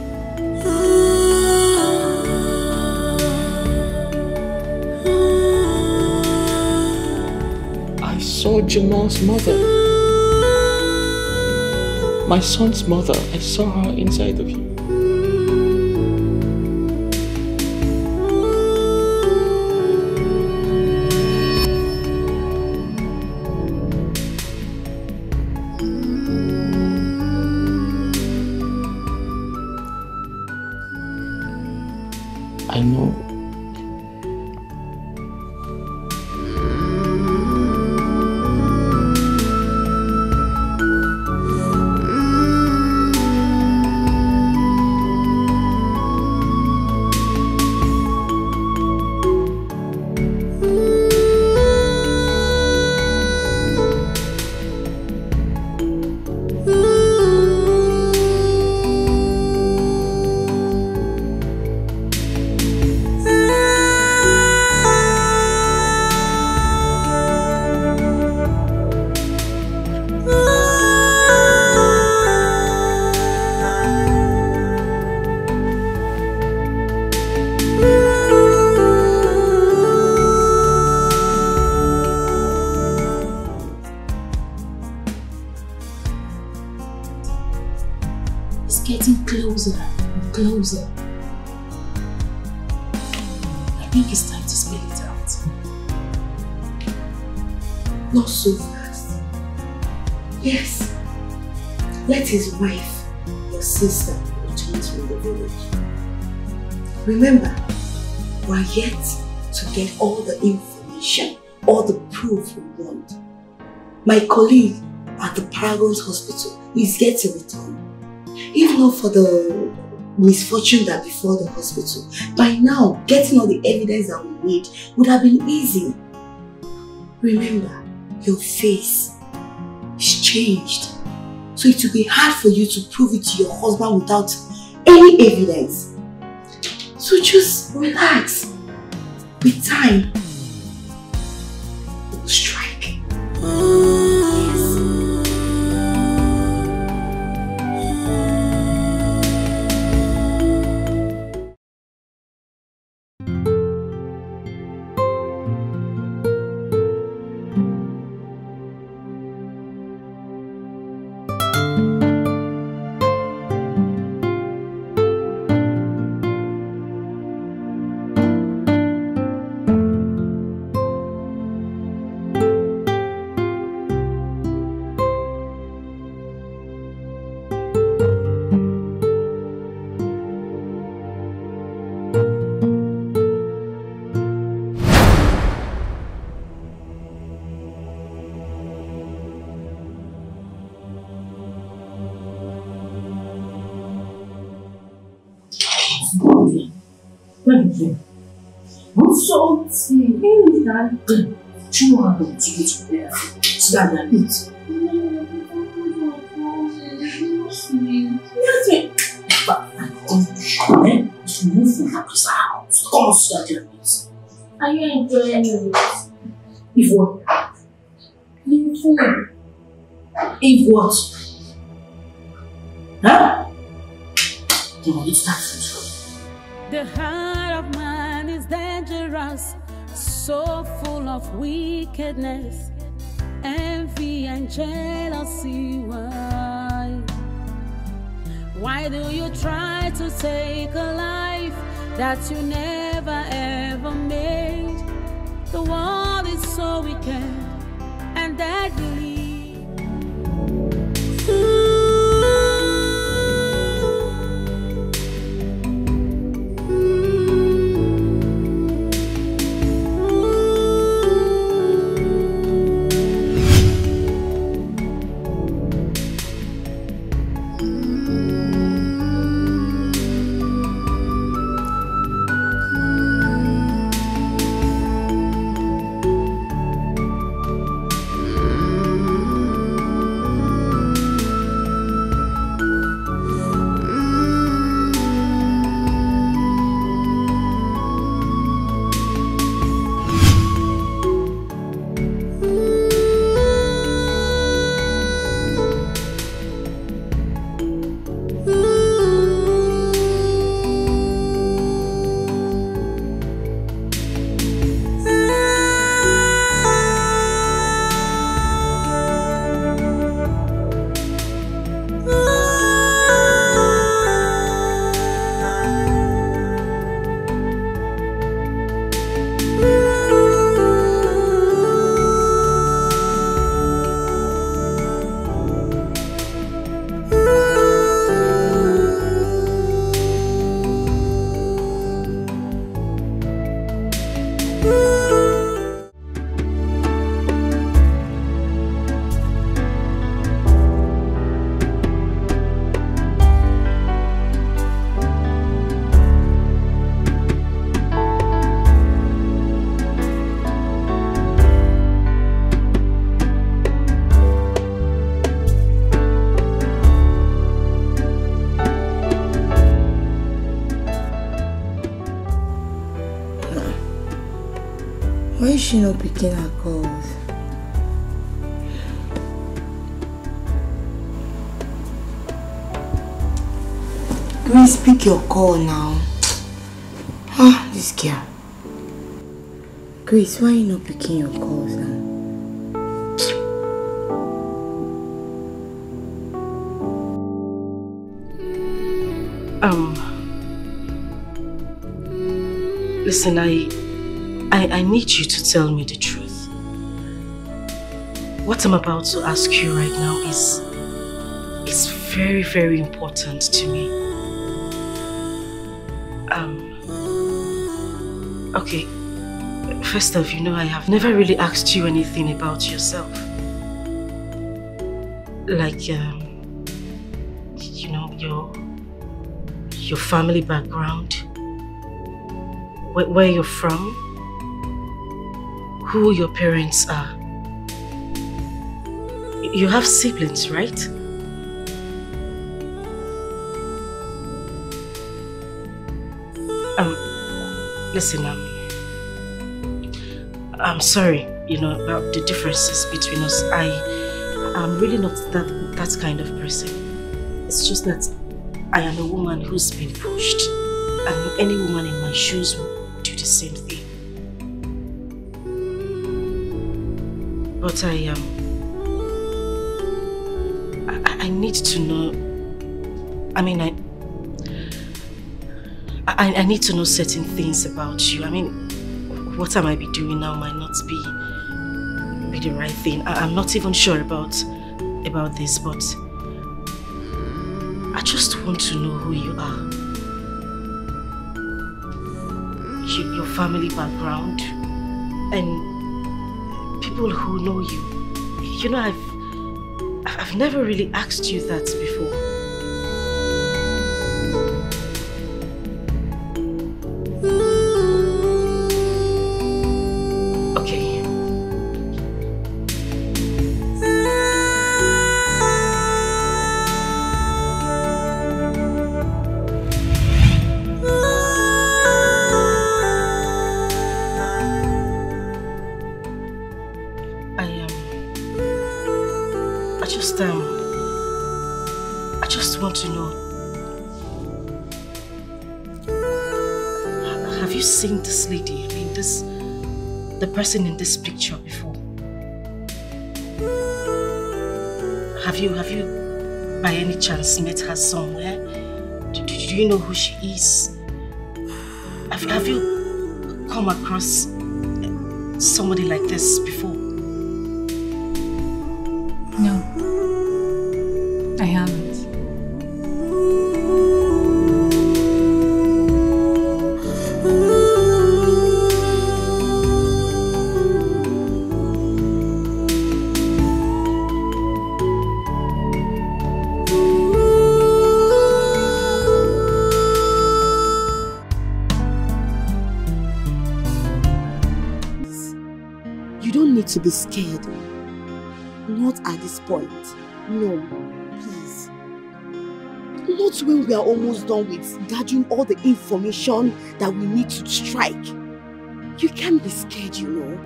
I saw Jamal's mother, my son's mother. I saw her inside of you. I know. His wife, your sister, returns from the village. Remember, we are yet to get all the information, all the proof we want. My colleague at the Paragon Hospital is yet to return. If not for the misfortune that befell the hospital, by now getting all the evidence that we need would have been easy. Remember, your face is changed. So it will be hard for you to prove it to your husband without any evidence. So just relax. With time, it will strike. Are you enjoying it? If what? Leave food. If what? Huh? The heart of man is dangerous, so full of wickedness, envy and jealousy. Why do you try to take a life that you never ever made? The world is so wicked and deadly. Why is she not picking her calls? Grace, pick your call now. Ah, this girl. Grace, why are you not picking your calls now? Listen, I need you to tell me the truth. What I'm about to ask you right now is very, very important to me. Okay, first off, you know, I have never really asked you anything about yourself. Like, you know, your family background, where you're from, who your parents are. You have siblings, right? Listen, I'm sorry, you know, about the differences between us. I'm really not that kind of person. It's just that I am a woman who's been pushed, and any woman in my shoes will do the same thing. But I need to know. I mean, I need to know certain things about you. I mean, what I might be doing now might not be the right thing. I'm not even sure about this, but I just want to know who you are, your family background, and people who know you. You know, I've never really asked you that before. I just want to know, have you seen this lady, I mean the person in this picture before? Have you by any chance met her somewhere? Do you know who she is? Have you come across somebody like this before? No, I haven't. To be scared. Not at this point. No, please. Not when we are almost done with gathering all the information that we need to strike. You can't be scared, you know.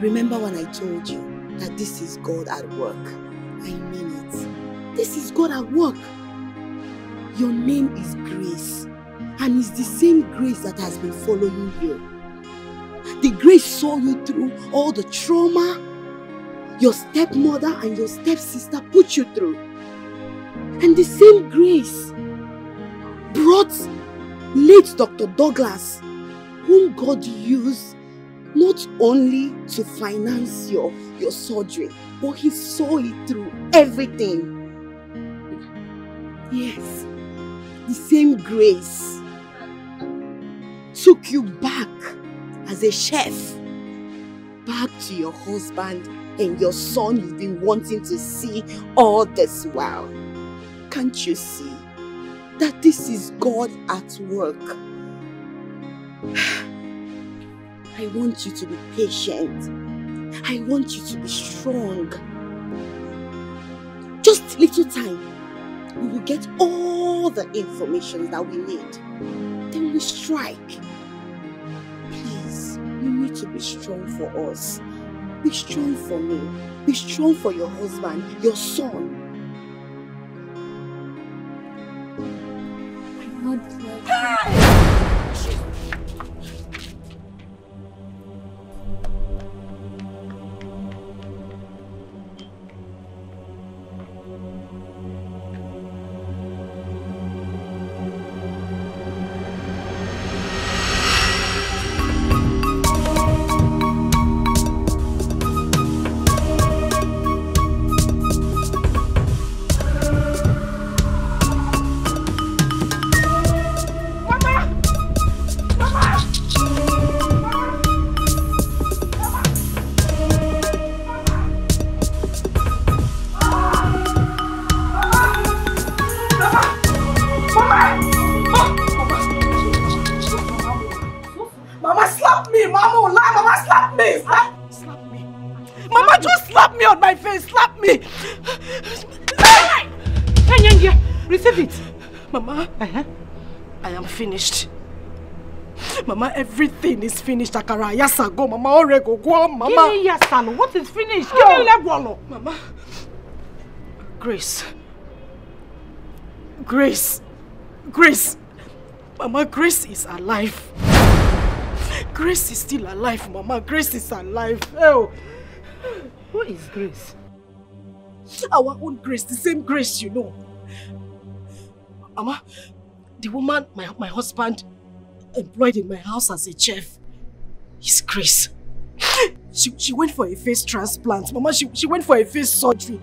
Remember when I told you that this is God at work? I mean it. This is God at work. Your name is Grace, and it's the same Grace that has been following you. The Grace saw you through all the trauma your stepmother and your stepsister put you through. And the same Grace brought late Dr. Douglas, whom God used not only to finance your surgery, but he saw it through everything. Yes, the same Grace took you back as a chef, back to your husband and your son you've been wanting to see all this while. Can't you see that this is God at work? I want you to be patient. I want you to be strong. Just little time. We will get all the information that we need. Then we strike. Please. you to be strong for us. Be strong for me. Be strong for your husband, your son. I'm not glad. Finished. Mama, everything is finished. Akara, yasa, go, Mama, orego, go, Mama. Give me yasa, what is finished? Give me lewalo. Mama. Grace. Grace. Grace. Mama, Grace is alive. Grace is still alive, Mama. Grace is alive. Oh. Who is Grace? Our own Grace, the same Grace, you know. Mama. The woman my husband employed in my house as a chef is Grace. She went for a face transplant. Mama, she went for a face surgery.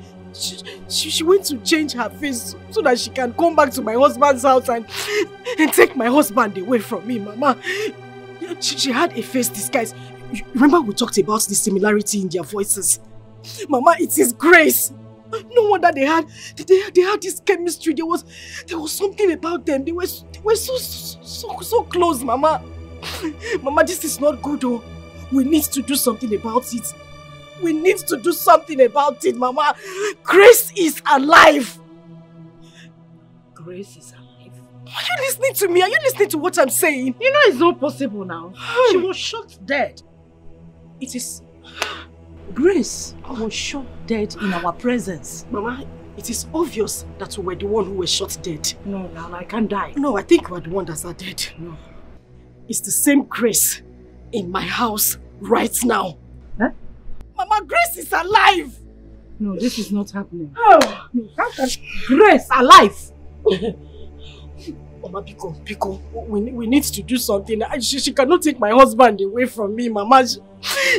She went to change her face so that she can come back to my husband's house and take my husband away from me, Mama. She had a face disguise. You remember we talked about the similarity in their voices? Mama, it is Grace. No wonder they had this chemistry. There was something about them. They were so close, Mama. Mama, this is not good, oh. We need to do something about it. We need to do something about it, Mama. Grace is alive. Grace is alive. Are you listening to me? Are you listening to what I'm saying? You know it's not possible now. She was shot dead. It is... Grace was shot dead in our presence. Mama, it is obvious that we were the one who was shot dead. No, Lala, I can't die. No, I think we are the one that are dead. No. It's the same Grace in my house right now. Huh? Mama, Grace is alive! No, this is not happening. Oh, no, Grace alive! Mama, Pico, we need to do something. She cannot take my husband away from me, Mama.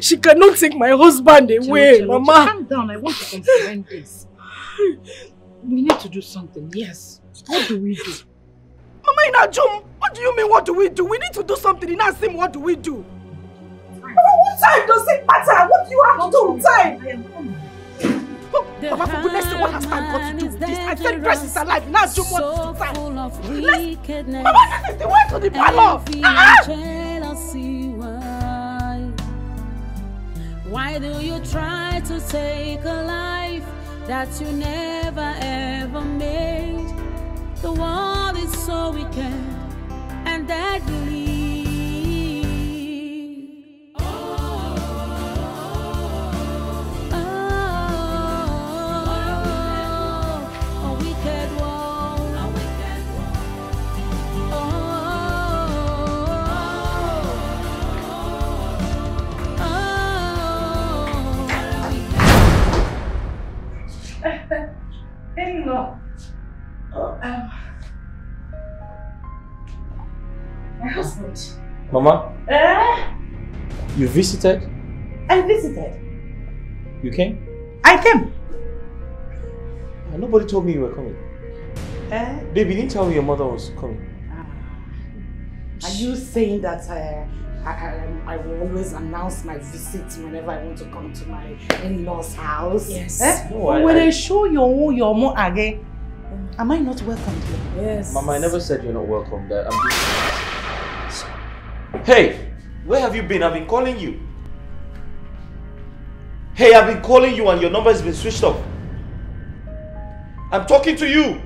She cannot take my husband away, Mama. Calm down, I want to explain this. We need to do something, yes. What do we do? Mama, Inajum, what do you mean, what do we do? We need to do something in Asim, what do we do? Mama, what time does it matter? What do you have to do? Time? Mama, for goodness sake, what has time got to do with this? I said Grace is alive, now Jum wants to time. Mama, this is the way to the palace. Why do you try to take a life that you never ever made? The world is so wicked and deadly. No. My husband. Mama? You visited? I visited. You came? I came. Nobody told me you were coming. Baby, you didn't tell me your mother was coming. Are you saying that I will always announce my visits whenever I want to come to my in-laws' house? Yes. Eh? No, when I show your mom again, am I not welcome here? Yes. Mama, I never said you're not welcome. Dad. Hey, where have you been? I've been calling you. Hey, I've been calling you and your number has been switched off. I'm talking to you.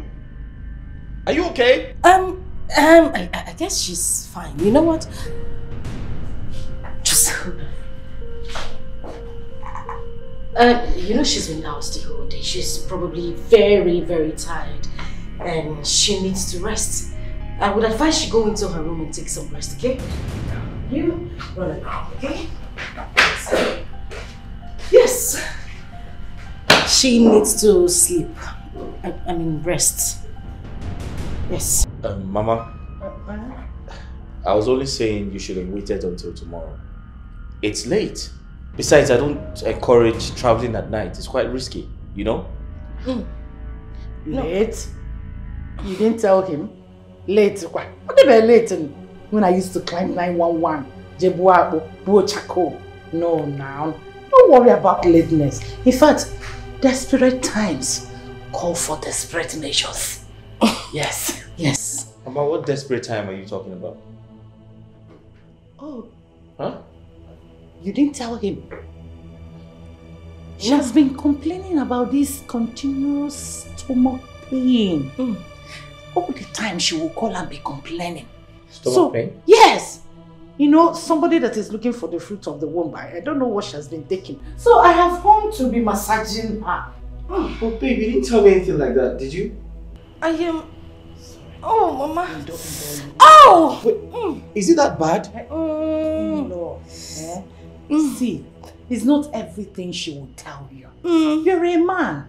Are you okay? I guess she's fine. You know what? Just You know, she's been out the whole day. She's probably very, very tired and she needs to rest. I would advise she go into her room and take some rest, okay? You run around, okay? Yes. She needs to sleep. I mean, rest. Yes. Mama. I was only saying you should have waited until tomorrow. It's late. Besides, I don't encourage traveling at night. It's quite risky, you know? Mm. No. Late? You didn't tell him? Late? What about late? When I used to climb 911, no, now. Don't worry about lateness. In fact, desperate times call for desperate measures. Yes, yes. Mama, what desperate time are you talking about? Oh. Huh? You didn't tell him. She has been complaining about this continuous stomach pain. Mm. All the time she will call and be complaining. Stomach pain? Yes. You know, somebody that is looking for the fruit of the womb. I don't know what she has been taking. So I have come to be massaging her. Oh, but babe, you didn't tell me anything like that, did you? I am... Sorry. Oh, Mama. Don't. Oh! Wait, is it that bad? No. Eh? See, it's not everything she will tell you. You're a man.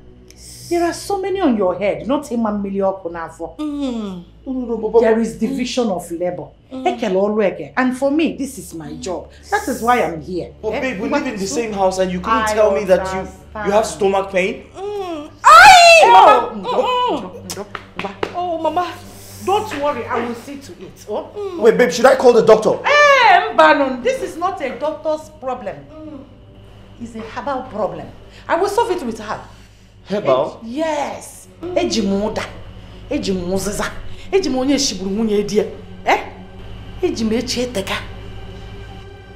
There are so many on your head. Not a man million. There is division of labor. And for me, this is my job. That is why I'm here. But babe, we live in the same house and you couldn't tell me that you have stomach pain? Oh, Mama. Don't worry, I will see to it. Oh? Wait, babe, should I call the doctor? Hey, Bannon, this is not a doctor's problem. It's a herbal problem. I will solve it with her. Herbal? Yes. Ejimoda. Ejimoziza. Ejimonye shiburumunye die. Eh? Ejimechieteka.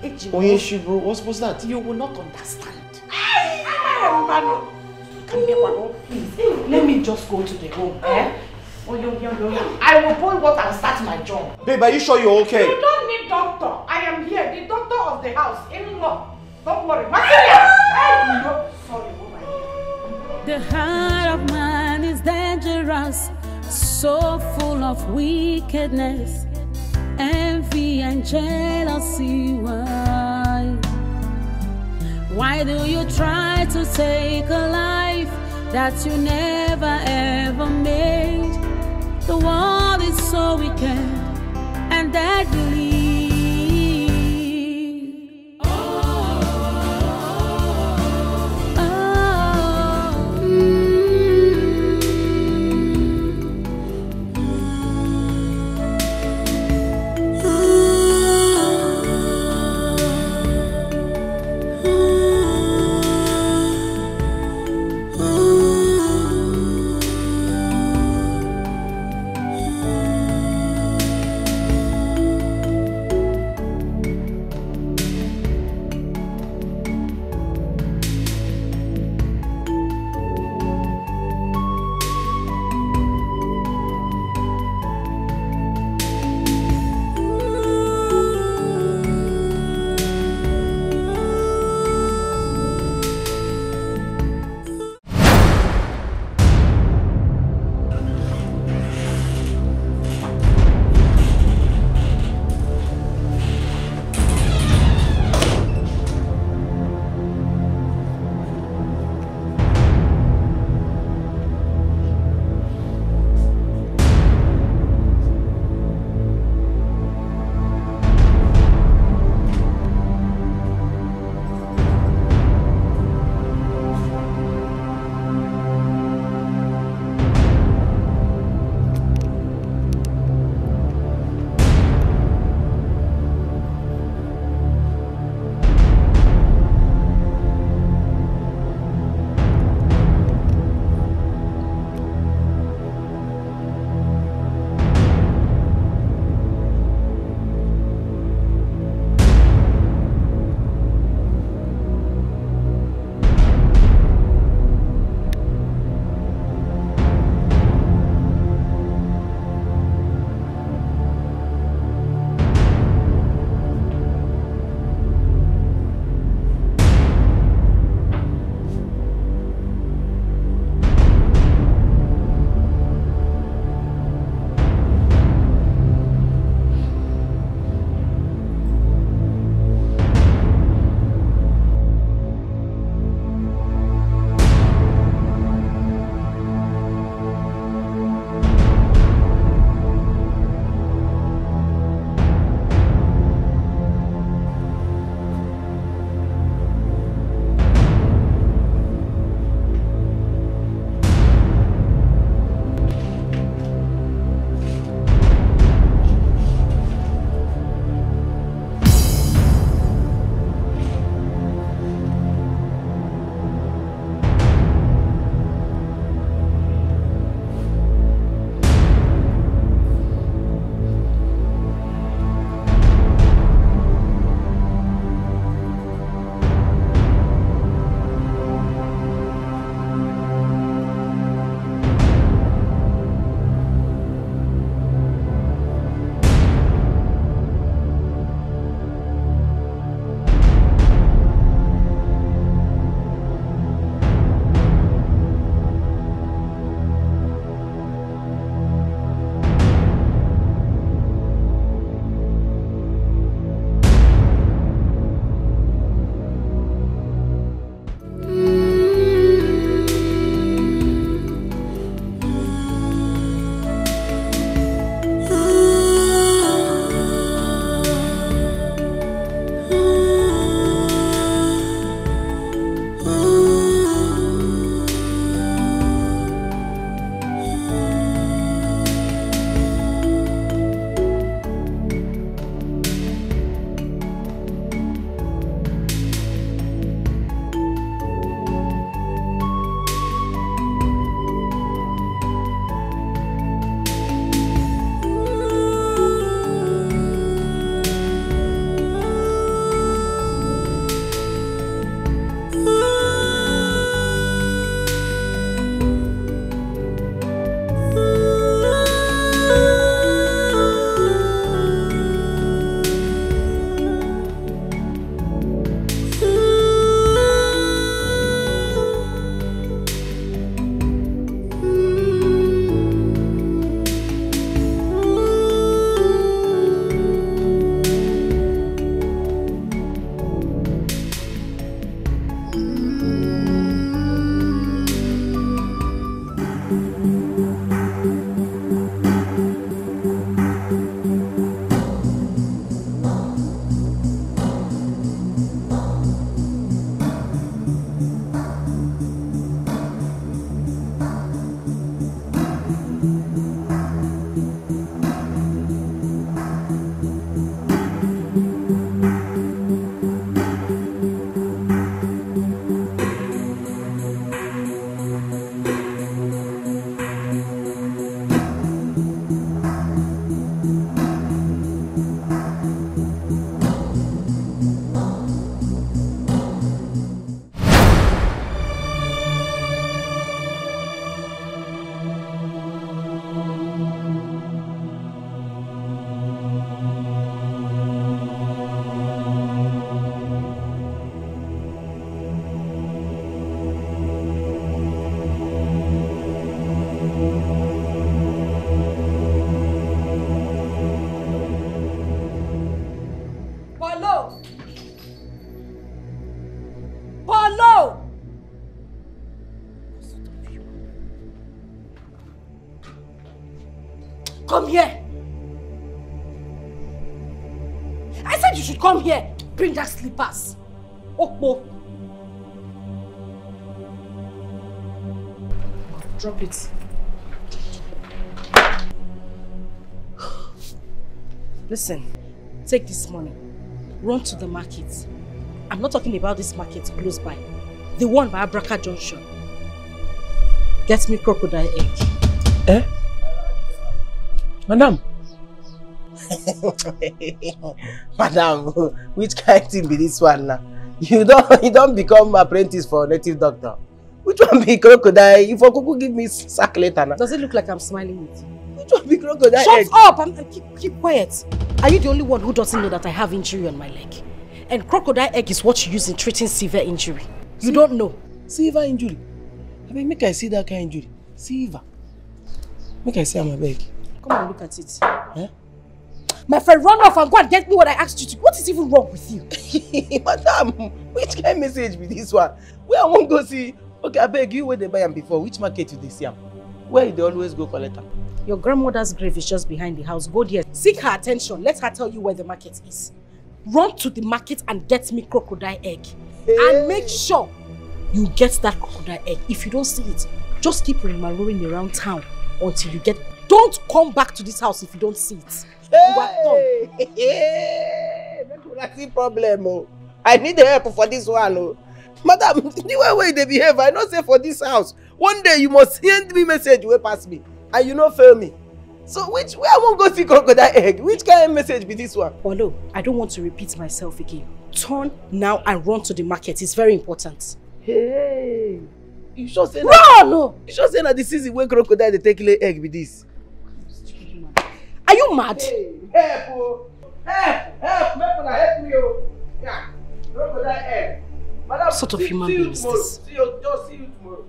Ejimonye shiburu. What's that? You will not understand. Hey, Bannon. Come here, Bannon, please. Let me just go to the home. Eh? I will boil water and start my job. Babe, are you sure you're okay? You don't need doctor. I am here, the doctor of the house, in law. Don't worry. The heart of man is dangerous, so full of wickedness, envy and jealousy. Why? Why do you try to take a life that you never ever made? The world is so wicked and deadly. Oh, oh. Come here. I said you should come here. Bring that slippers. Okpo. Drop it. Listen, take this money. Run to the market. I'm not talking about this market close by. The one by Abraka Junction. Get me crocodile egg. Eh? Madam? Madam, which kind of thing be this one now? You don't become apprentice for native doctor. Which one be crocodile? If Okuku give me sack later now. Does it look like I'm smiling with you? Which one be crocodile egg? Shut up! Keep quiet. Are you the only one who doesn't know that I have injury on my leg? And crocodile egg is what you use in treating severe injury. You don't know. Severe injury? I mean, make I see that kind of injury. Silver. Make I see on my bag. Come and look at it. Huh? My friend, run off and go and get me what I asked you to. What is even wrong with you? Madam, which kind of message with this one? Where I won't go see. Okay, I beg you where they buy them before. Which market do they see them? Where they always go collect them? Your grandmother's grave is just behind the house. Go there. Seek her attention. Let her tell you where the market is. Run to the market and get me crocodile egg. Hey. And make sure you get that crocodile egg. If you don't see it, just keep remarrying around town until you get. Don't come back to this house if you don't see it. Hey. Hey. That's the problem. Oh. I need the help for this one. Oh. Madam, the way they behave, I don't say for this house. One day you must send me message way past me and you not fail me. So which way I won't go see crocodile egg? Which kind of message be this one? Oh no, I don't want to repeat myself again. Turn now and run to the market. It's very important. Hey, you should say no. You should say that this is when crocodile they take lay egg with this. Are you mad? Hey, help! Help! People help me! Yeah, crocodile egg. What sort of human being is this? See you, just see you tomorrow.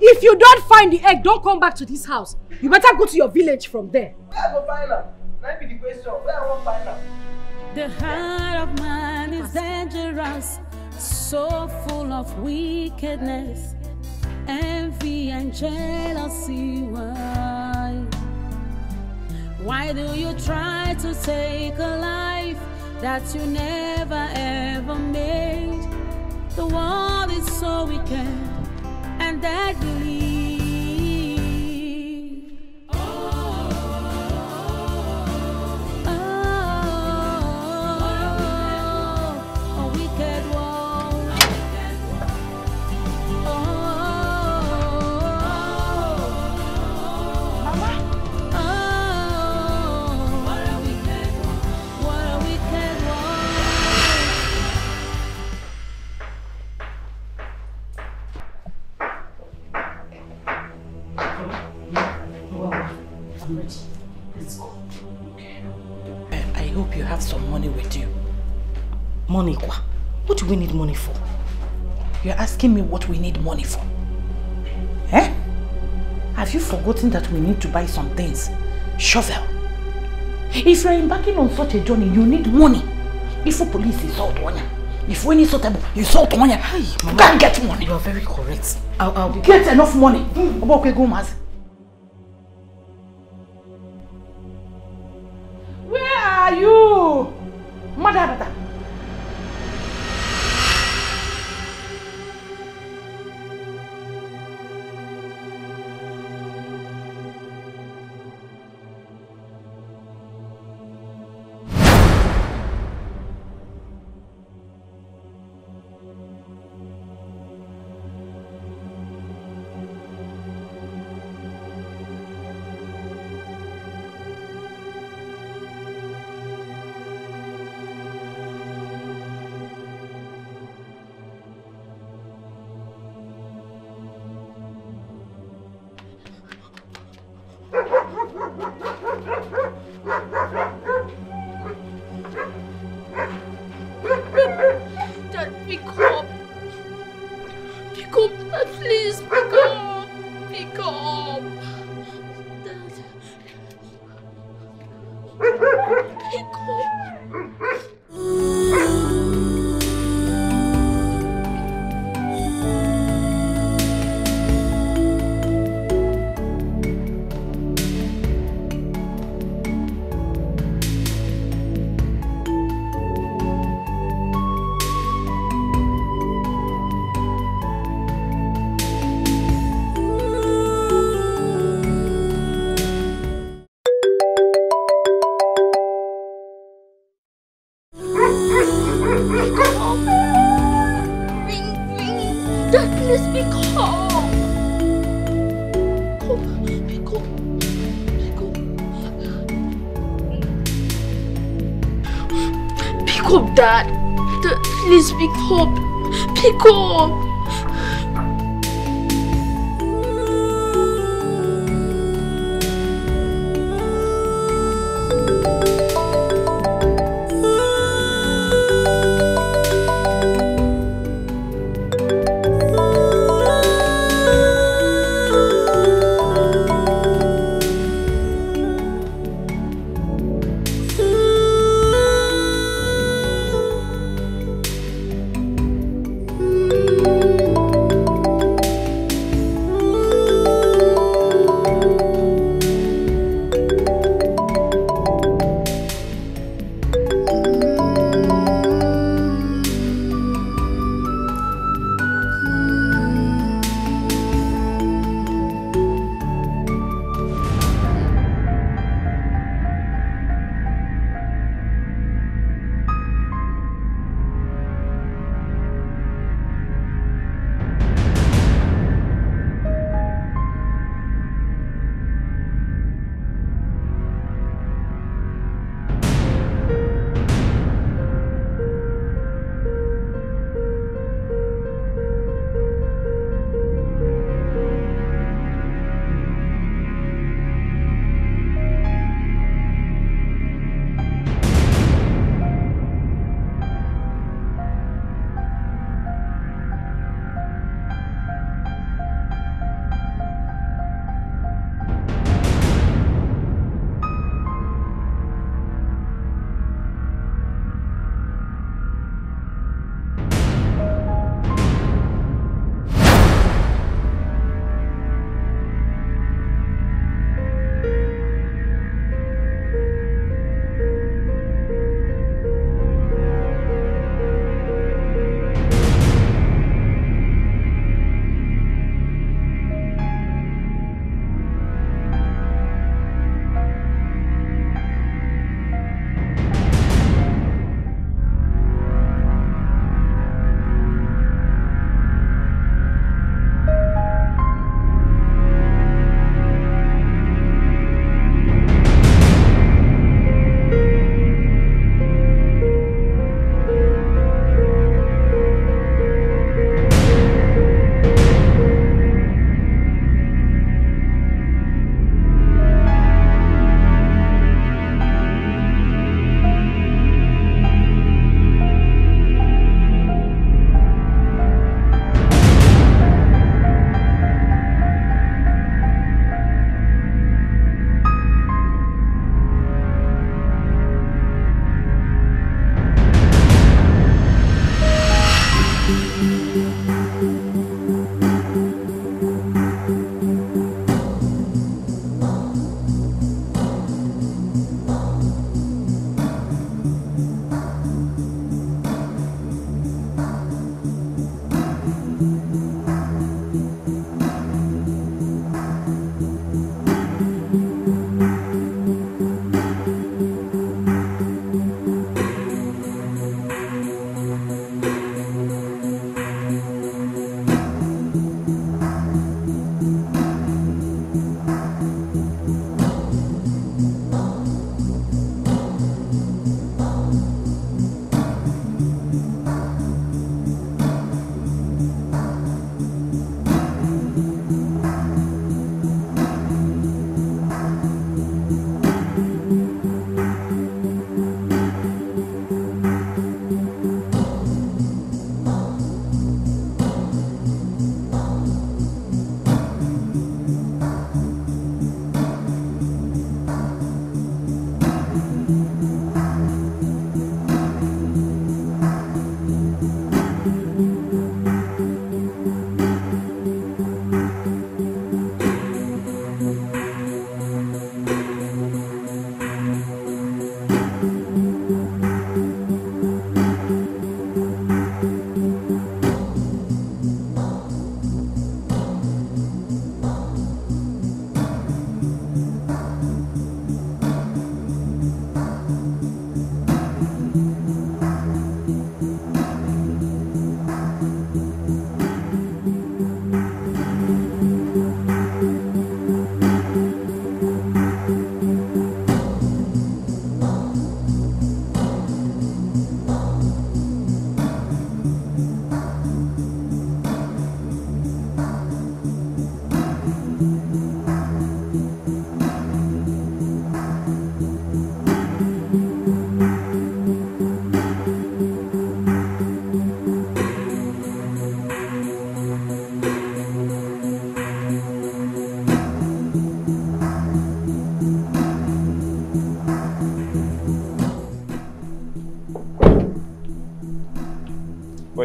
If you don't find the egg, don't come back to this house. You better go to your village from there. Where I go find her? That be the question. Where I won't find her? The heart of man is dangerous, so full of wickedness, envy and jealousy. Why do you try to take a life that you never ever made? The world is so wicked and deadly. Oh, a wicked world. Let's go. Okay. I hope you have some money with you. Money, Kwa? What do we need money for? You're asking me what we need money for? Eh? Have you forgotten that we need to buy some things? Shovel. If you're embarking on such a journey, you need money. If the police insult one, if we need something, you insult one, you can't get money. You are very correct. I'll be get enough money. Okay, go, Mas. Are you mother? up, Dad. Please pick up. Pick up.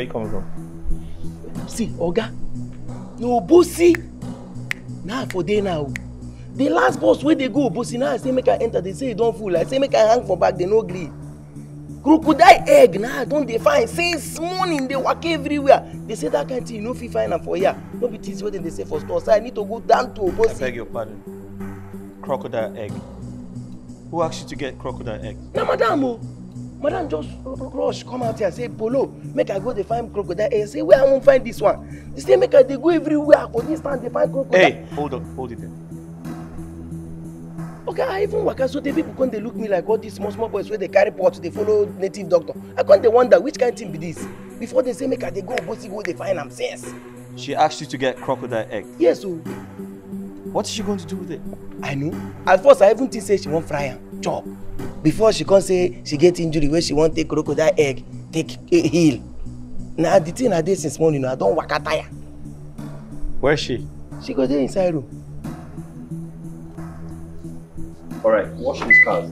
where you coming from? See, Oga, your bossy. Now for day now. The last boss where they go, bossy now, I say make I enter, they say you don't fool. I say make I hang for back, they no agree. Crocodile egg now, don't they find? Since morning they work everywhere. They say that kind of thing, you know if you find them for here. Don't be teasing what they say for store. So I need to go down to bossy. I beg your pardon. Crocodile egg. Who asked you to get crocodile egg? No, madam. Oh. Madam just rush, come out here and say, Polo, make I go to find crocodile egg. Say, where I won't find this one. They say, make I they go everywhere. For this time, they find crocodile. Hey, hold on, hold it there. Okay, I even work out so the people can't they look me like all these small boys where they carry pots, they follow native doctor. I can't they wonder which kind of thing be this. Before they say, make I they go, bossy go, they find them sense. She asked you to get crocodile egg. Yes, so. What is she going to do with it? I know. At first, I even think say she won't fry him, chop. Before she can say she get injury where she won't take crocodile egg, take a heel. Now the thing I did since morning, I don't work a tire. Where is she? She goes there inside room. All right, wash these cars.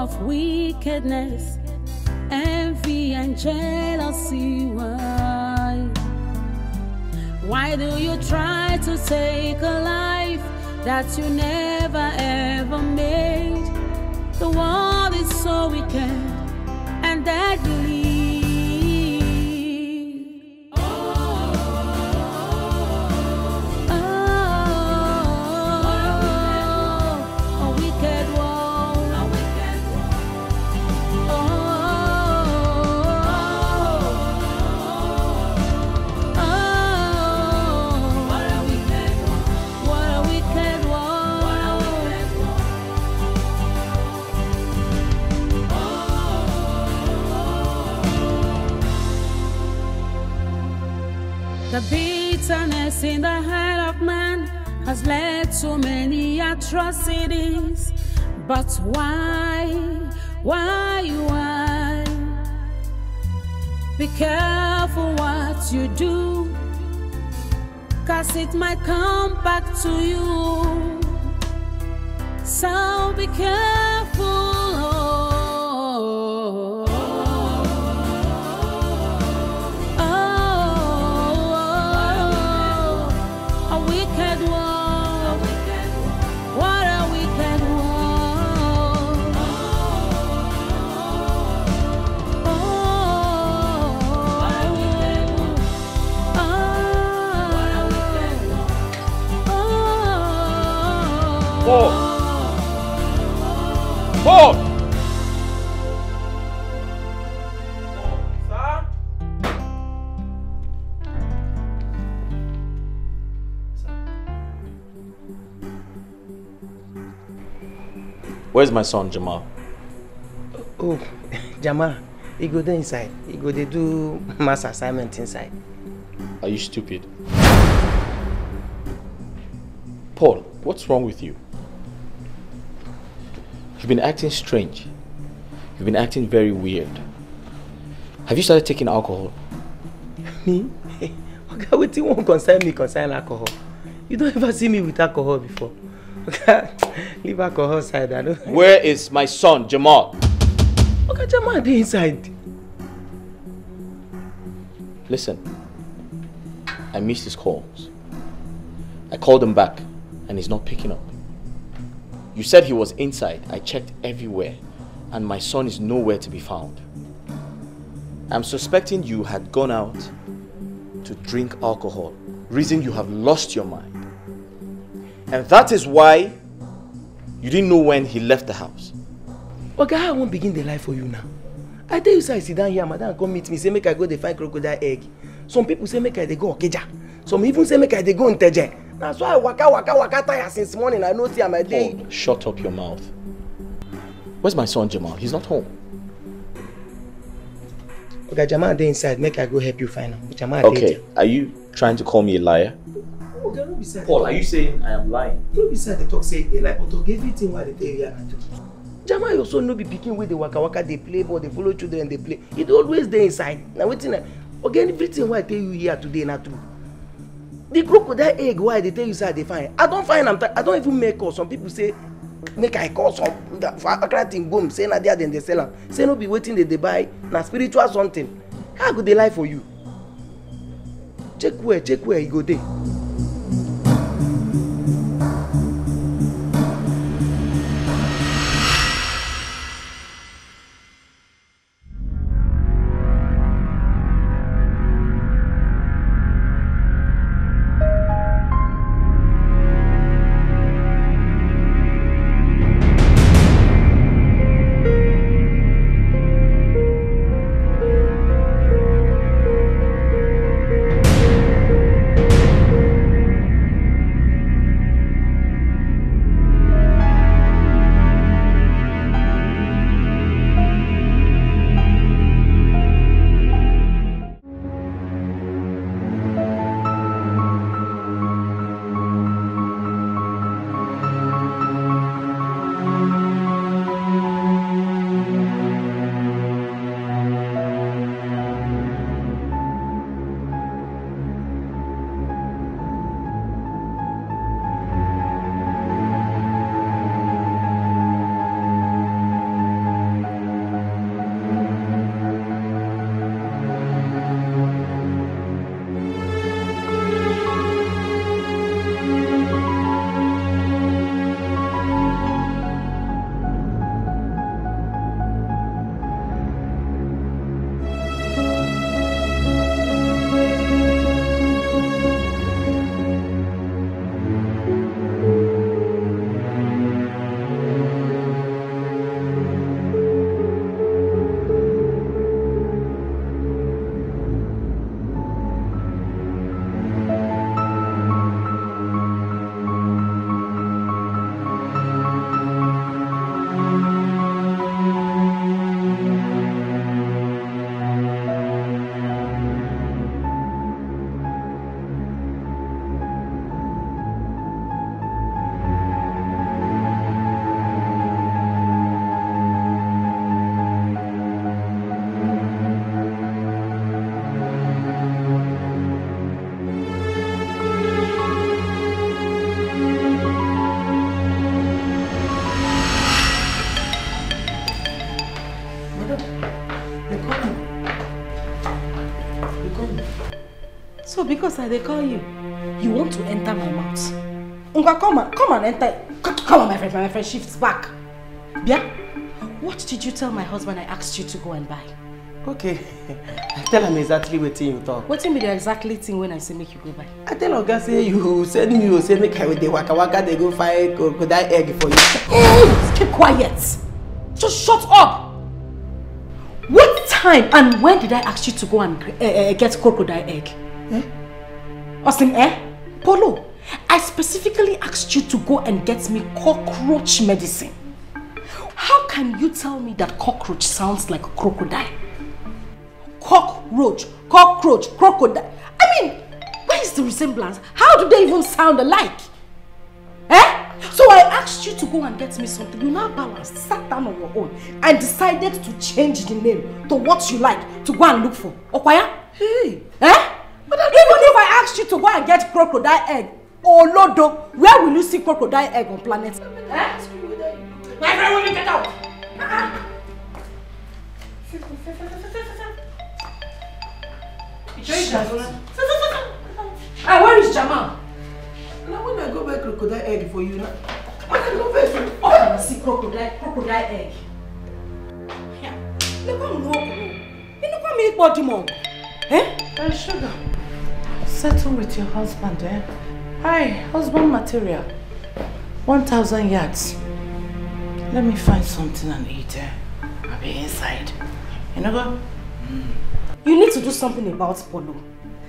of wickedness, envy and jealousy. Why do you try to take a life that you never ever made? The world is so wicked and deadly. The bitterness in the heart of man has led to many atrocities. But why? Be careful what you do, 'cause it might come back to you. So be careful. Where's my son, Jamal? Oh, Jamal, he go there inside. He go there do mass assignment inside. Are you stupid? Paul, what's wrong with you? You've been acting strange. You've been acting very weird. Have you started taking alcohol? Me? Okay, what do you want concern me concern alcohol? You don't ever see me with alcohol before. Okay, leave alcohol side. I don't. Where is my son, Jamal? Okay, Jamal, be inside. Listen, I missed his calls. I called him back, and he's not picking up. You said he was inside. I checked everywhere, and my son is nowhere to be found. I'm suspecting you had gone out to drink alcohol, reason you have lost your mind. And that is why you didn't know when he left the house. Okay, I won't begin the lie for you now. I tell you, sir, I sit down here, madam, come meet me, say, make I go, they find crocodile egg. Some people say, make I they go, Okeja. Some even say, make I they go, Nteje. That's why I waka tire since morning. I know see my day. Paul, shut up your mouth. Where's my son, Jamal? He's not home. Okay, Jamal, they inside, make I go help you find him. Jamal, okay, are you trying to call me a liar? Paul, are you saying I am lying? Don't be sad they talk say they lie, but to give it in what they tell you and do. Jamal also no be picking where they waka waka they play, but they follow children they play. It always there inside. Now waiting again everything why I tell you here today not true. The crocodile egg why they tell you sir they find. I don't find them. I don't even make calls. Some people say make I call some that thing boom say na there then they sell them. Say no be waiting they buy na spiritual something. How could they lie for you? Check where you go there. So because I they call you, you want to enter my mouth. Unga, come and enter. Come on, my friend, shifts back. Bia, what did you tell my husband I asked you to go and buy? Okay, I tell him exactly what you talk. What do you mean the exactly thing when I say make you go buy? I tell Oga say you send me, you say make I with the waka they go find crocodile egg for you. Oh, keep quiet. Just shut up. What time and when did I ask you to go and get crocodile egg? Eh? Austin, eh? Polo, I specifically asked you to go and get me cockroach medicine. How can you tell me that cockroach sounds like a crocodile? Cockroach, crocodile. I mean, where is the resemblance? How do they even sound alike? Eh? So I asked you to go and get me something. You now balanced, sat down on your own, and decided to change the name to what you like to go and look for. Okwaya? Hey. Eh? But even if I asked you to go and get crocodile egg, oh Lodo, where will you see crocodile egg on planet? Eh? My friend, will you get out? Where is Jamal? Now when I go buy crocodile egg for you, now I can go buy for you. Oh, I see crocodile egg. Yeah. Look at me. Look at me, body mom. Eh? Sugar, settle with your husband, eh? Hi, husband material. 1,000 yards. Let me find something and eat, eh? I'll be inside. You know what? You need to do something about Polo.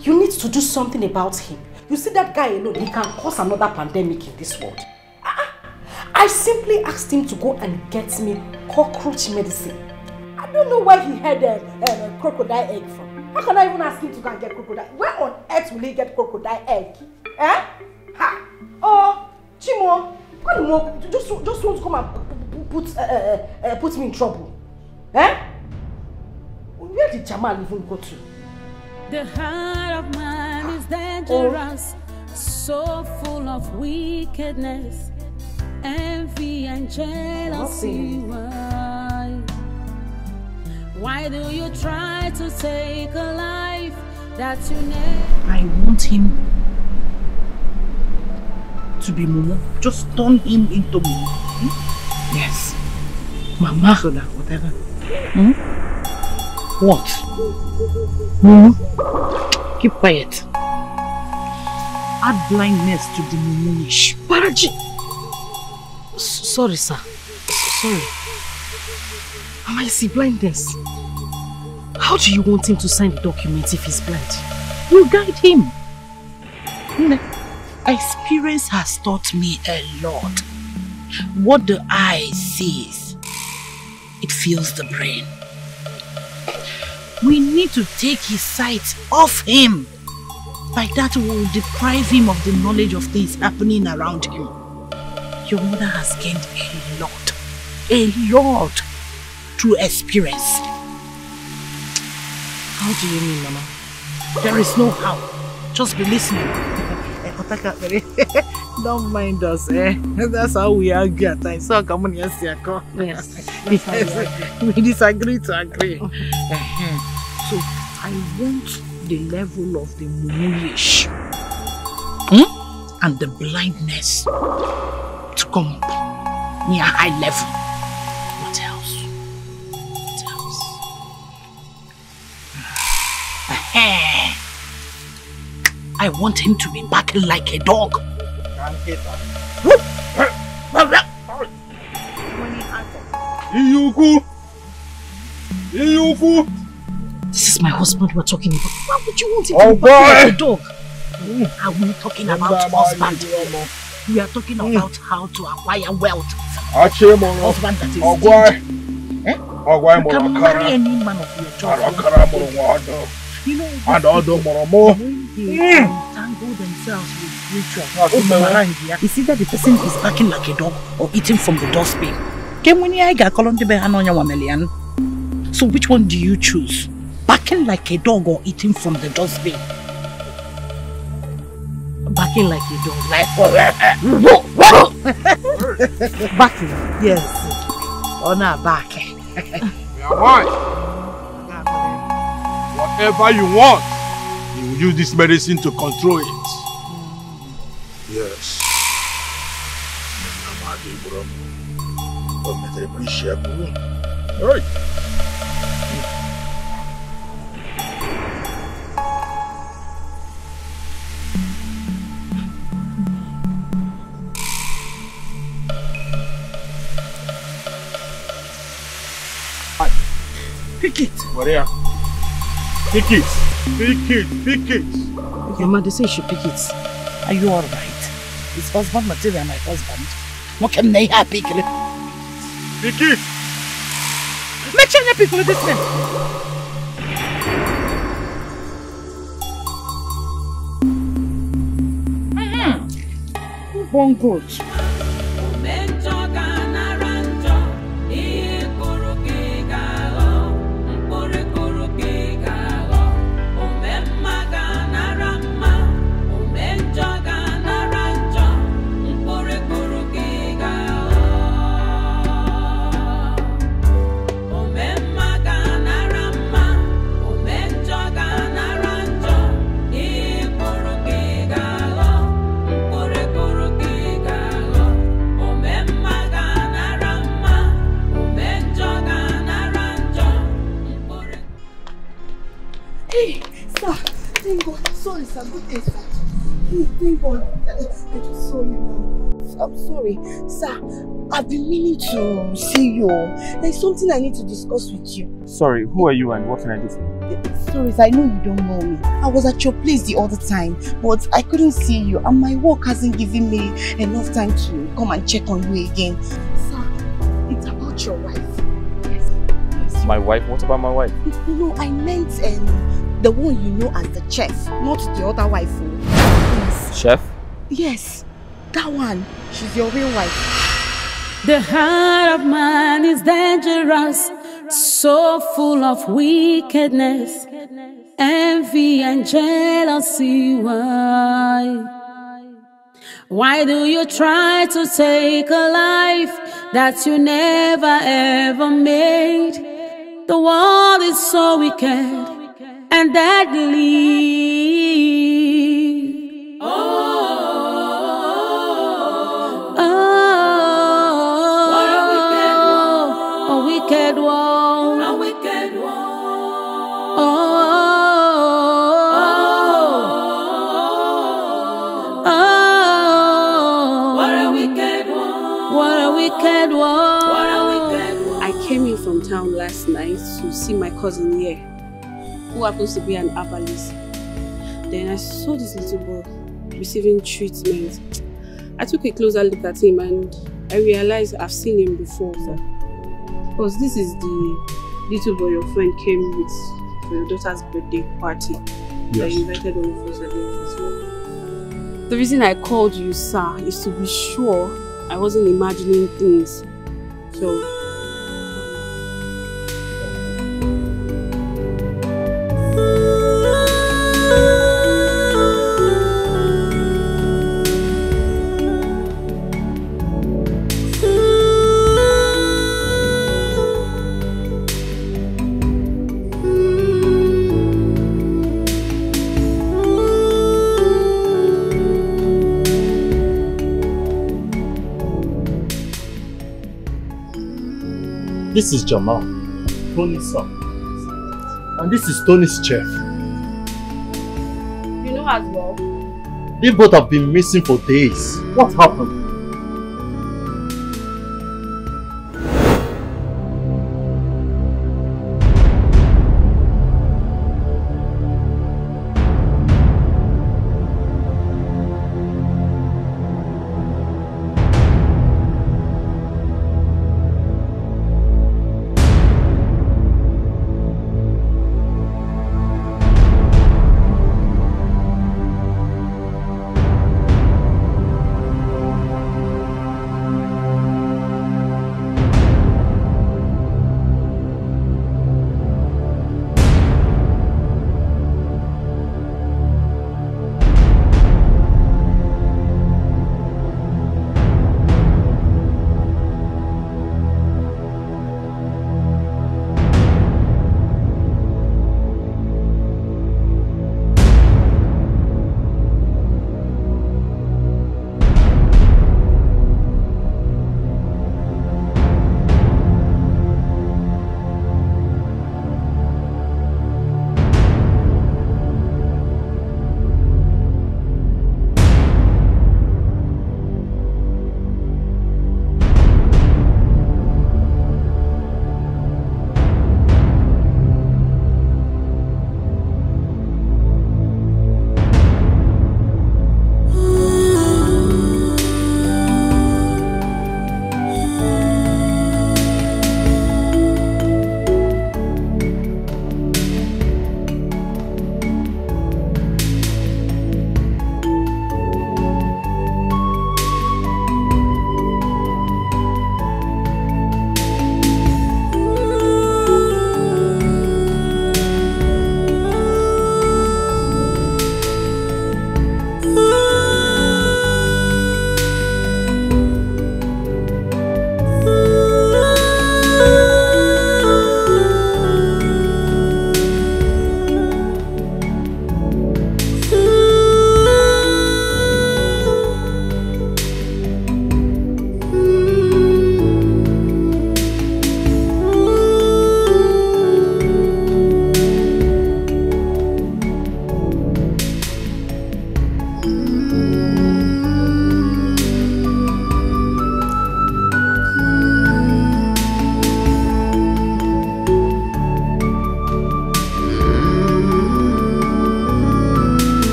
You need to do something about him. You see that guy alone, he can cause another pandemic in this world. I simply asked him to go and get me cockroach medicine. I don't know where he had a crocodile egg from. How can I even ask him to go and get crocodile? Where on earth will he get crocodile egg? Eh? Ha! Oh, Chimo, just want to come and put me in trouble. Eh? Where did Jamal even go to? The heart of man is dangerous, so full of wickedness, envy and jealousy. Why do you try to take a life that you never... I want him to be Momo. Just turn him into Momo. Hmm? Yes. Mama, whatever. Hmm? What? Momo? Keep quiet. Add blindness to the Momo-ish. Paraji! Sorry, sir. Sorry. Mama, you see blindness. How do you want him to sign the document if he's blind? You guide him. Experience has taught me a lot. What the eye sees, it fills the brain. We need to take his sight off him. By that, we will deprive him of the knowledge of things happening around him. Your mother has gained a lot. A lot. Through experience. How do you mean, Mama? There is no how. Just be listening. Don't mind us, eh? That's how we argue at times. So come on, yes. We disagree to agree. So I want the level of the moolish and the blindness to come up near high level. I want him to be barking like a dog. This is my husband we're talking about. Why would you want him to be barking like a dog? Are we talking about husband? We are talking about how to acquire wealth. Husband that is intelligent. You can marry any man of your choice. You know, when they entangle themselves with rituals, it's either the person is barking like a dog or eating from the dustbin. So which one do you choose? Barking like a dog or eating from the dustbin? Barking like a dog. Like barking. Yes. Or not barking. Whatever you want, You will use this medicine to control it. Yes. All right. Pick it. Maria. Pick it. Pick it. Pick it. Your mother says she pick it. Are you all right? It's husband material, my husband. What can they have? Pick it. Pick it. Make sure you pick it this time. One good. I'm sorry, sir. I've been meaning to see you. There's something I need to discuss with you. Sorry, who are you and what can I do for you? Sorry, sir, I know you don't know me. I was at your place the other time, but I couldn't see you and my work hasn't given me enough time to come and check on you again. Sir, it's about your wife. Yes. Yes. My wife? What about my wife? No, I meant the one you know as the chef, not the other wife. Yes. Chef? Yes. That one, she's your real wife. The heart of man is dangerous, so full of wickedness, envy and jealousy. Why? Why do you try to take a life that you never ever made? The world is so wicked and deadly. Oh. Town last night to see my cousin here, who happens to be an herbalist. Then I saw this little boy receiving treatment. I took a closer look at him and I realized I've seen him before. Because this is the little boy your friend came with for your daughter's birthday party. Yes. That invited all of us at the office work. The reason I called you, sir, is to be sure I wasn't imagining things. So. This is Jamal, Tony's son, and this is Tony's chef. You know as well? They both have been missing for days. What happened?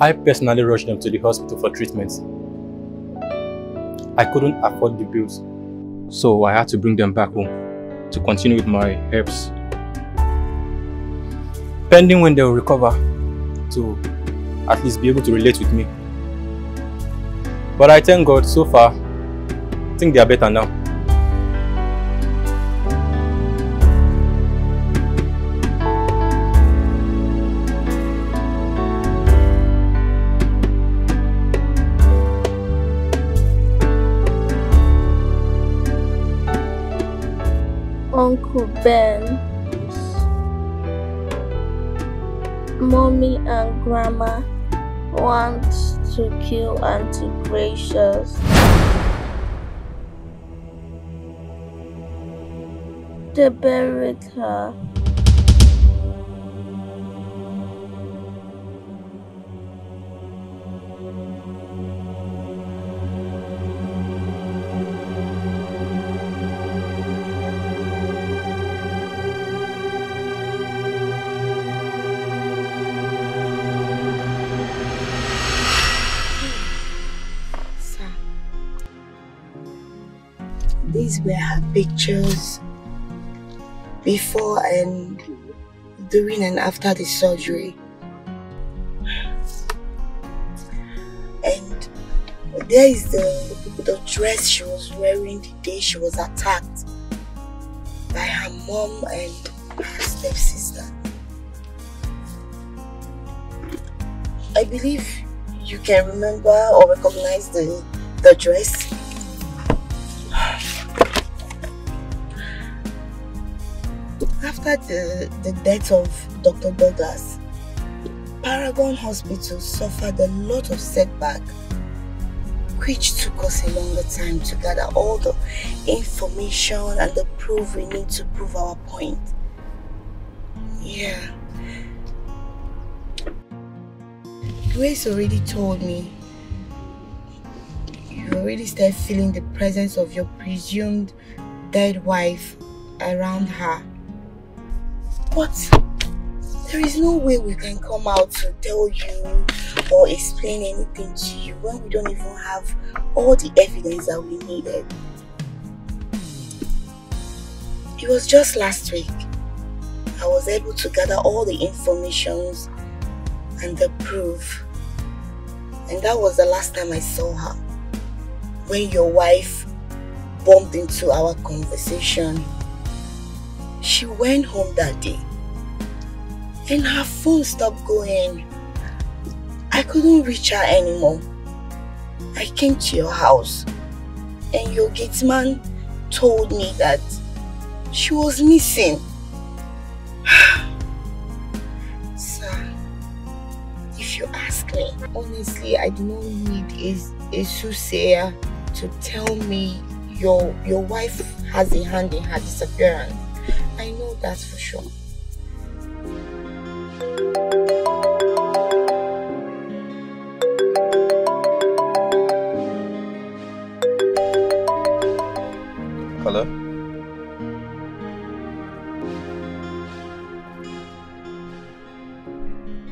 I personally rushed them to the hospital for treatment. I couldn't afford the bills, so I had to bring them back home to continue with my herbs, pending when they will recover to at least be able to relate with me. But I thank God, so far, I think they are better now. Uncle Ben, Mommy and Grandma want to kill Auntie Gracious. They buried her. These were her pictures before and during and after the surgery. And there is the dress she was wearing the day she was attacked by her mom and her stepsister. I believe you can remember or recognize the dress. After the death of Dr. Douglas, Paragon Hospital suffered a lot of setback, which took us a longer time to gather all the information and the proof we need to prove our point. Yeah. Grace already told me you already started feeling the presence of your presumed dead wife around her. But there is no way we can come out to tell you or explain anything to you when we don't even have all the evidence that we needed. It was just last week I was able to gather all the information and the proof, and that was the last time I saw her, when your wife bumped into our conversation. She went home that day and her phone stopped going. I couldn't reach her anymore. I came to your house and your gate man told me that she was missing. Sir, if you ask me, honestly, I do not need a soothsayer to tell me your wife has a hand in her disappearance. I know that's for sure. Hello?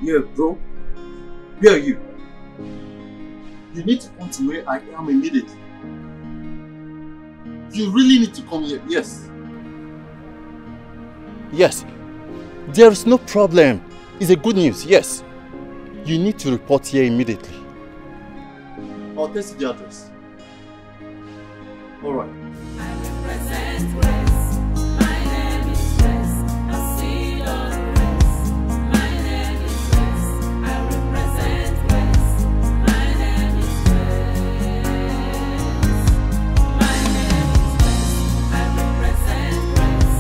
Yeah, bro. Where are you? You need to come to where I am immediately. You really need to come here, yes. Yes, there is no problem. It's a good news, yes. You need to report here immediately. I'll test the address. All right. I represent Grace. My name is Grace. I see the Grace. My name is Grace. I represent Grace. My name is Grace. My name is Grace. I represent Grace.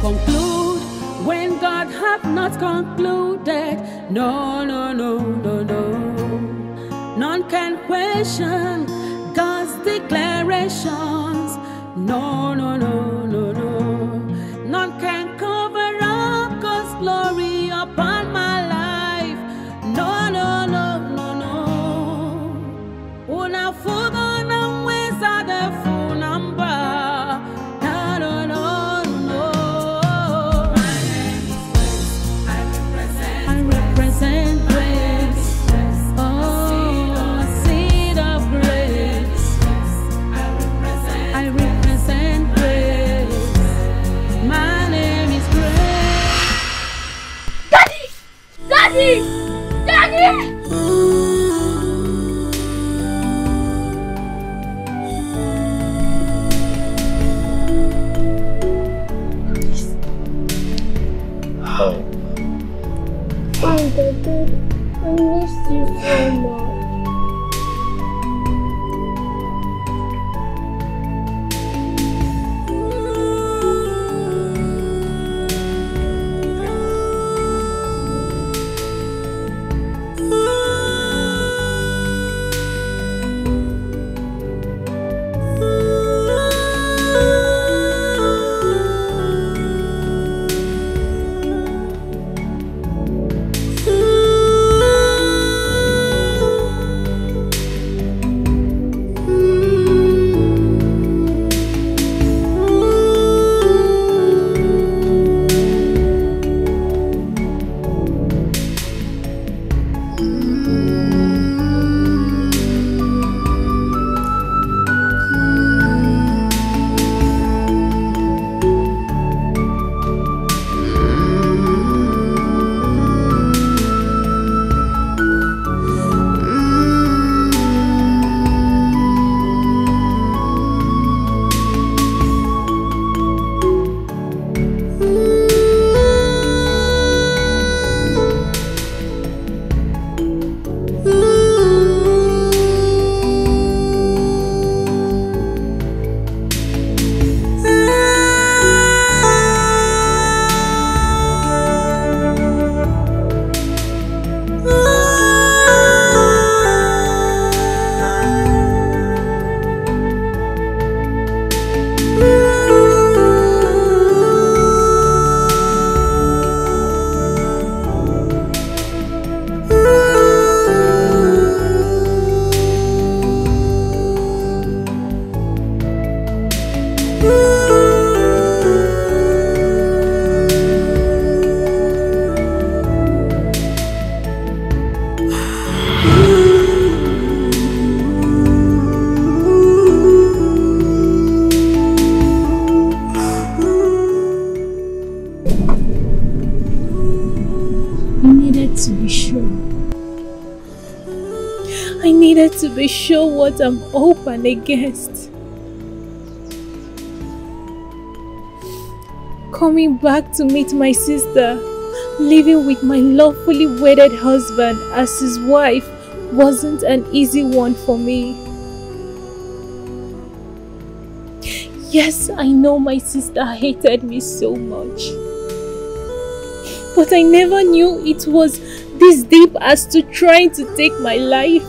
Conclude when God hath not concluded. No, no, no, no, no. None can question God's declarations. No, no, no, no, no. None can cover up God's glory upon my life. No, no, no, no, no. Oh, now Oh. Oh, David, I miss you so much. Be sure what I'm up and against. Coming back to meet my sister, living with my lawfully wedded husband as his wife wasn't an easy one for me. Yes, I know my sister hated me so much, but I never knew it was this deep as to trying to take my life.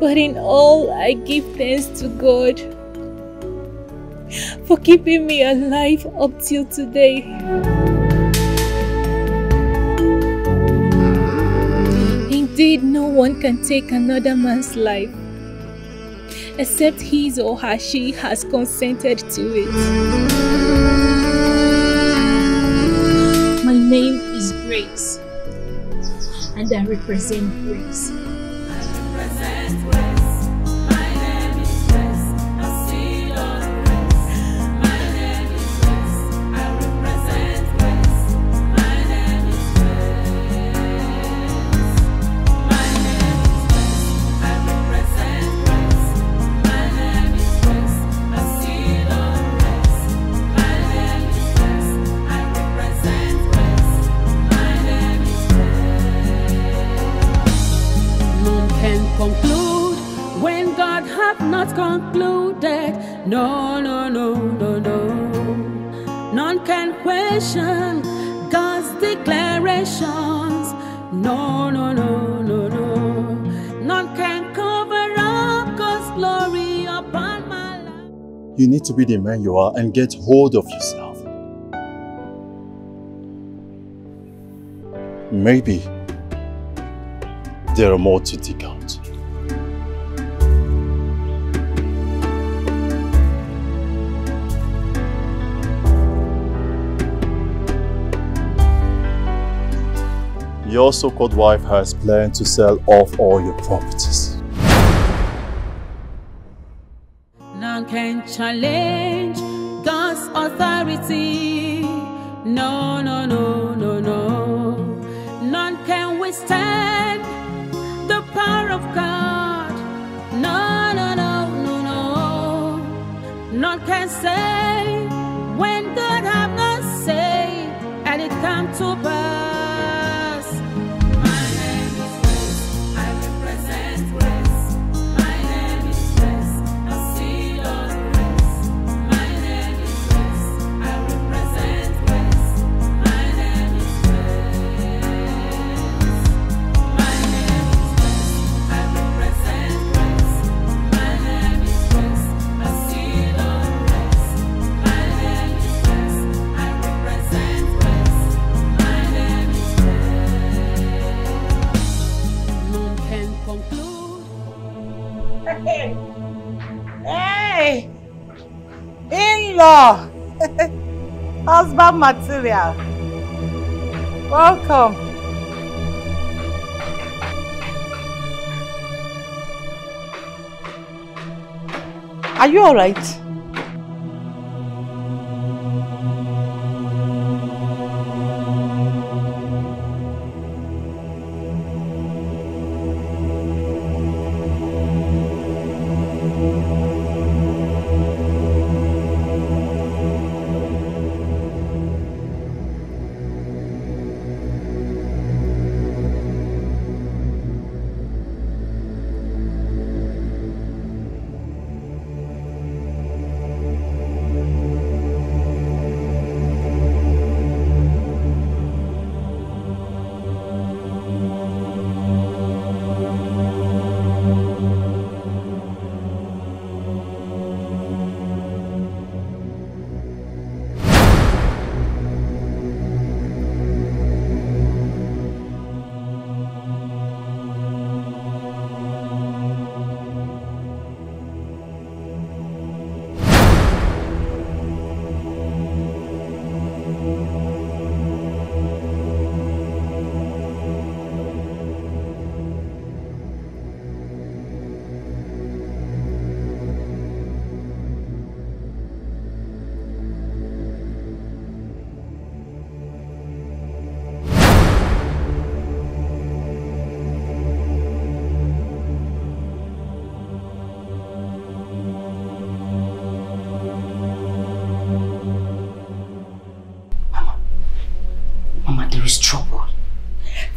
But in all, I give thanks to God for keeping me alive up till today. Indeed, no one can take another man's life except his or her she has consented to it. My name is Grace, and I represent Briggs. You need to be the man you are and get hold of yourself. Maybe there are more to dig out. Your so-called wife has planned to sell off all your properties. Can challenge God's authority. No, no, no, no, no. None can withstand the power of God. No, no, no, no, no. None can say when God have let it come to pass. My name is Grace, I represent Grace. My name is Grace, a seed of grace. My name is Grace, I represent Grace. My name is Grace. My name is Grace, I represent Grace. My name is Grace, a seed of grace. My name is Grace, I represent Grace. My name is Grace. None can conclude. Hey, hey, in-law, husband material. Welcome. Are you all right?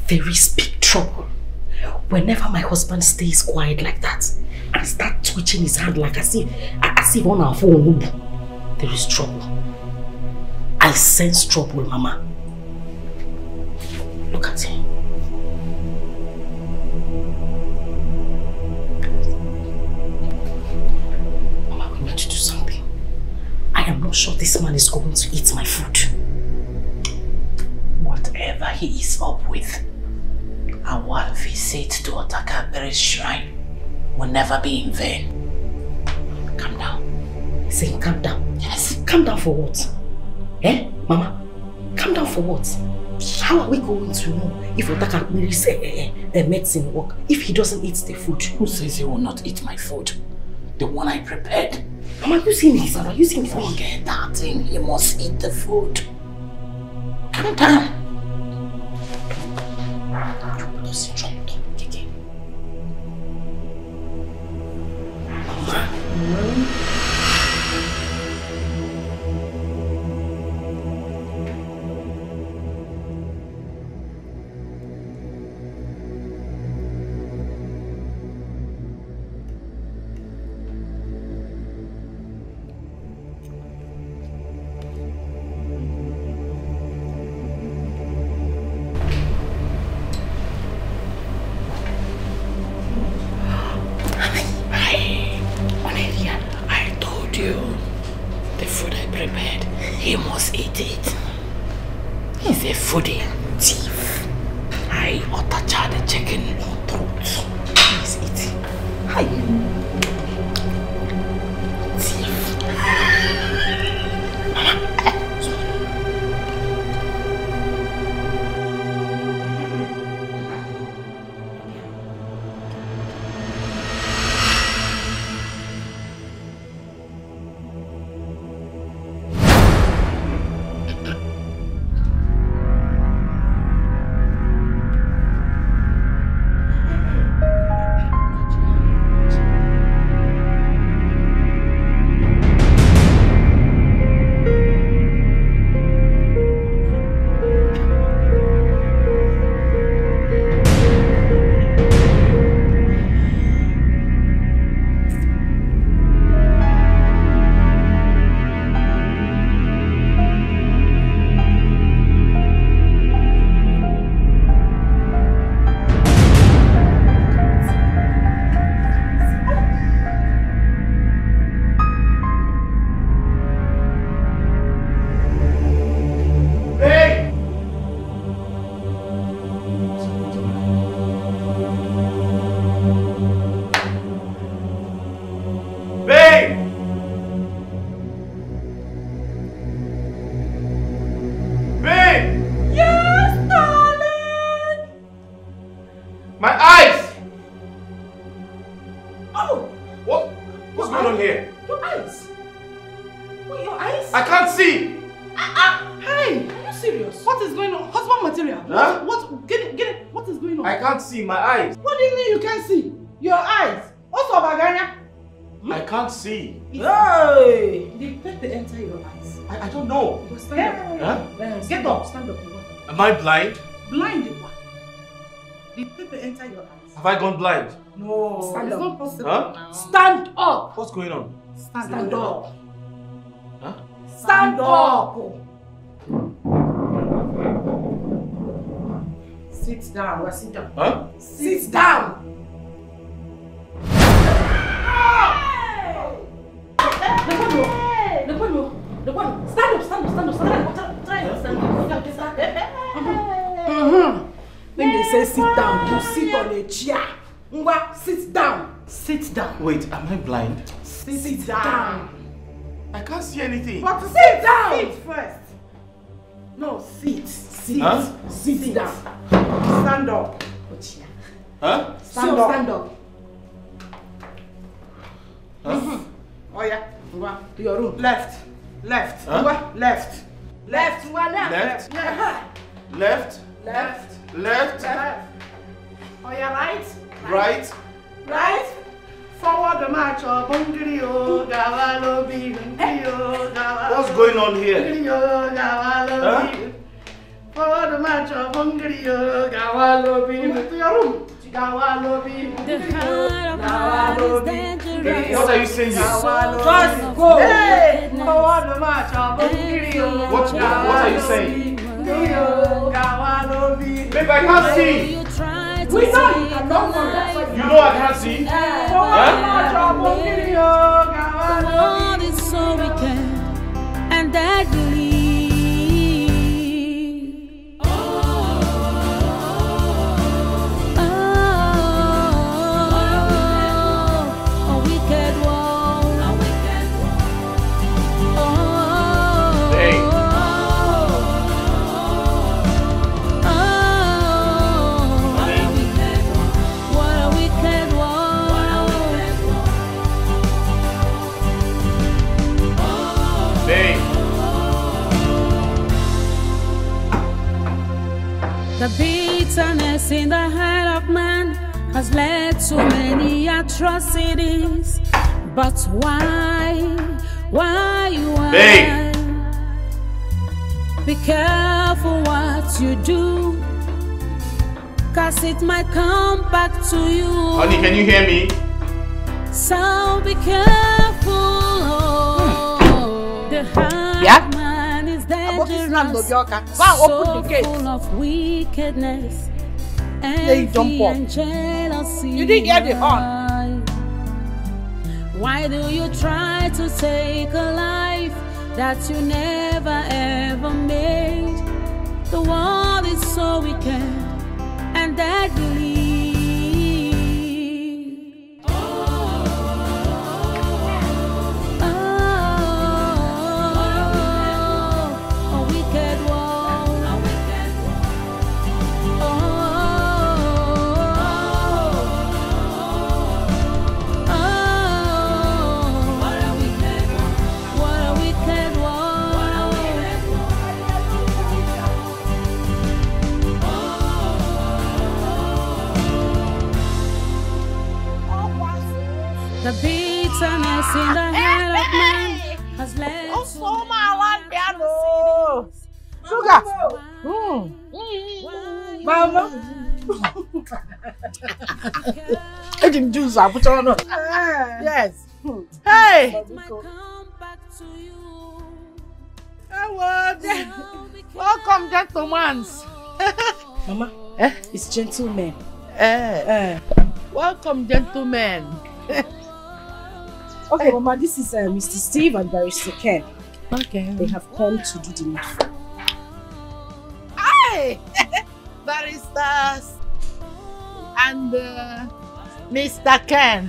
There is big trouble. Whenever my husband stays quiet like that and start twitching his hand like as if on our phone, there is trouble. I sense trouble, Mama. Look at him. Mama, we need to do something. I am not sure this man is going to eat my food. Whatever he is up with, our visit to Otaka Bridge Shrine will never be in vain. Calm down. Say, calm down. Yes. Calm down for what? Eh, Mama? Calm down for what? How are we going to know if Otaka Bridge's medicine work if he doesn't eat the food? Who says he will not eat my food? The one I prepared. Mama, you see me. Mama, you see me. Forget that thing. He must eat the food. Calm down. What, your eyes? I can't see! Hey! Are you serious? What is going on? Husband material? Huh? What? Get it. What is going on? I can't see my eyes. What do you mean you can't see? Your eyes? What's up, Aganya? I can't see. Hey! Did pet enter your eyes? I don't know. Stand up. Huh? Get up. Stand up. Am I blind? Blind what? Did pet enter your eyes? Have I gone blind? No. Stand up. It's not possible. Huh? Stand up. What's going on? Stand up. Huh? Stand up. Sit down. Well, sit down. Huh? Sit down. The one. Stand up. Stand up. When they say sit down, you sit on a chair. Mwa, sit down. Wait, am I blind? Sit down. I can't see anything. But sit down. Sit first. No, sit. Huh? Sit down. Stand up. Huh? Stand up. Huh? Oh yeah. To your room. Left. Huh? Left. Oh yeah, right. Forward the march. What's going on here? Huh? Forward the march. To your room. The heart of man is dangerous. What are you saying? Just go! Hey! What are you saying? Babe, I can't see! We don't! You know I can't see? The world is so wicked and ugly. The bitterness in the heart of man has led to many atrocities. But why? Babe. Be careful what you do, cause it might come back to you. Honey, can you hear me? So be careful. The heart, yeah? So full of wickedness, envy and jealousy. You didn't hear the horn. Why do you try to take a life that you never ever made? The world is so wicked and ugly. The bitterness in the heart of man has led to Sugar! Mama! I can do that, but I don't know. Yes. Hey! Welcome, gentlemen. Mama, it's gentlemen. Welcome, gentlemen. Okay, Mama, this is Mr. Steve and Barrister Ken. Okay. They have come to do the needful. Hi! Barristers and Mr. Ken.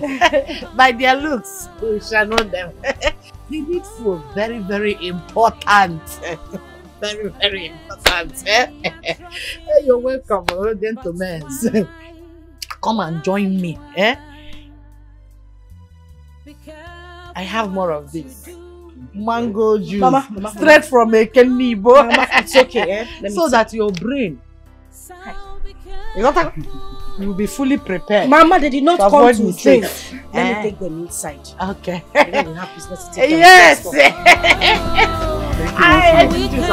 By their looks, we shall know them. The needful, very, very important. Very, very important. You're welcome, gentlemen. Come and join me. I have more of this. mango juice, Mama, straight from a Kenibo. It's okay, eh? So that your brain, you will be fully prepared. Mama, they did not come to drink. Let me take them inside. Okay. They don't have business to take them. Yes. I hate this.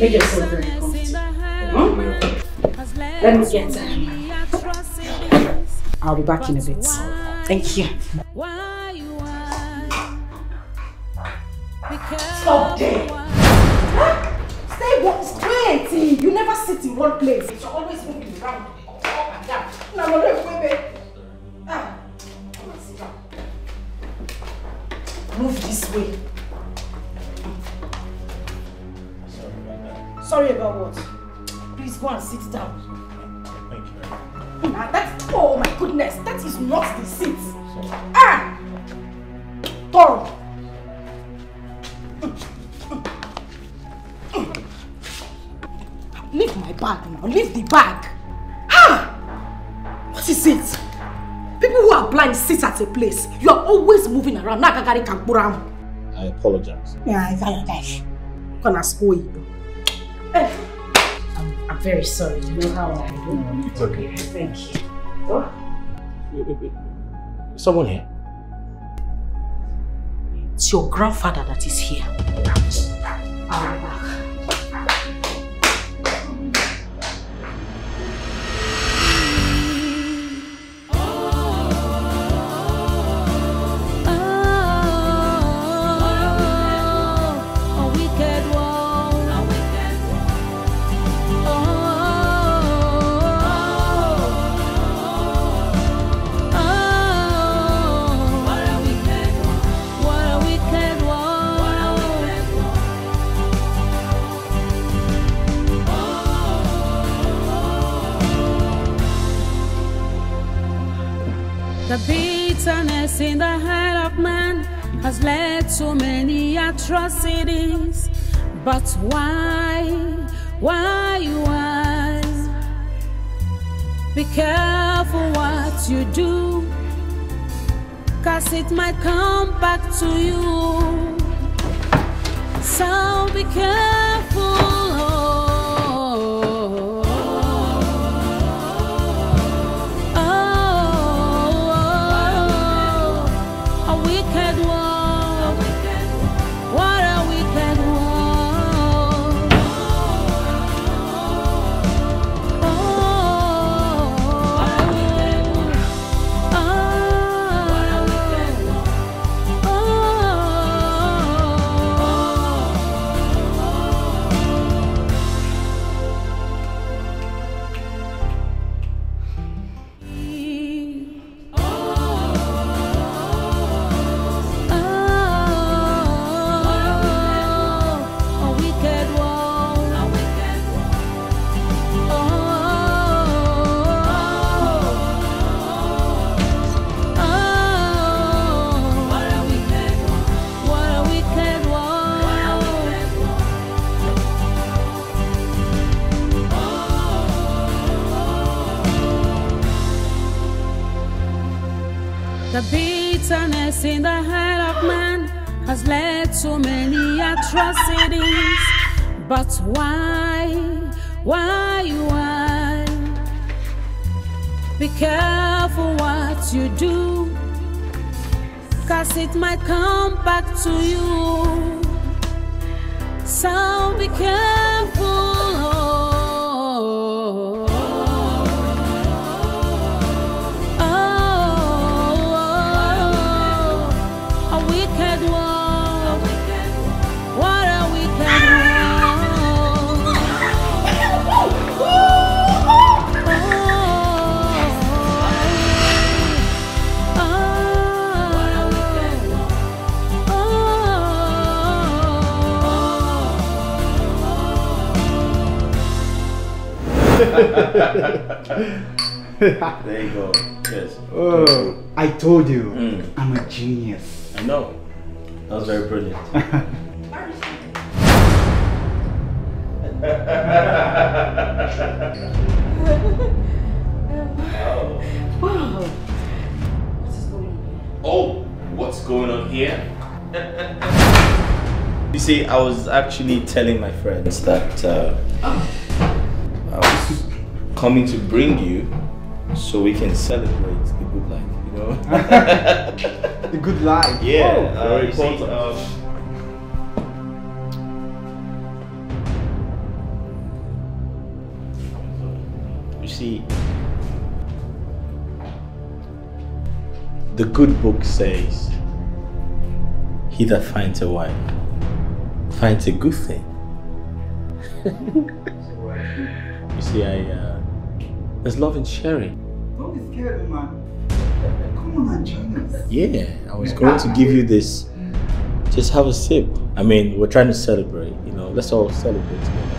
Make yourself very comfortable. Let me get it. I'll be back in a bit. Thank you. Stop there. Huh? Stay straight. You never sit in one place. You're always moving around, up and down. Come and sit down. Move this way. Sorry about what? Please go and sit down. Thank you very much. That's, oh my goodness, that is not the seat. Sorry. Ah! Toro. Leave my bag now, leave the bag. Ah! What is it? People who are blind sit at a place. You are always moving around. I apologize. Yeah, I apologize. I'm gonna spoil you. I'm very sorry. You know how I do. It's okay. Thank you. What? Someone here? It's your grandfather that is here. I'll be back. Bitterness in the heart of man has led to many atrocities. But why? Be careful what you do, 'cause it might come back to you. So be careful. Bitterness in the heart of man has led to many atrocities. But why? Be careful what you do, 'cause it might come back to you. So be careful. Wicked world, what a wicked world. There you go. Yes. Oh, I told you. I'm a genius. I know. That was very brilliant. Wow. What's going on here? Oh, what's going on here? You see, I was actually telling my friends that I was coming to bring you so we can celebrate the good life, you know? The good life? Yeah, oh, very important. See, you see, the good book says, he that finds a wife finds a good thing. You see, there's love in sharing. Don't be scared, man. Come on, genius. Yeah, I was going to give you this. Just have a sip. I mean, we're trying to celebrate, you know. Let's all celebrate together.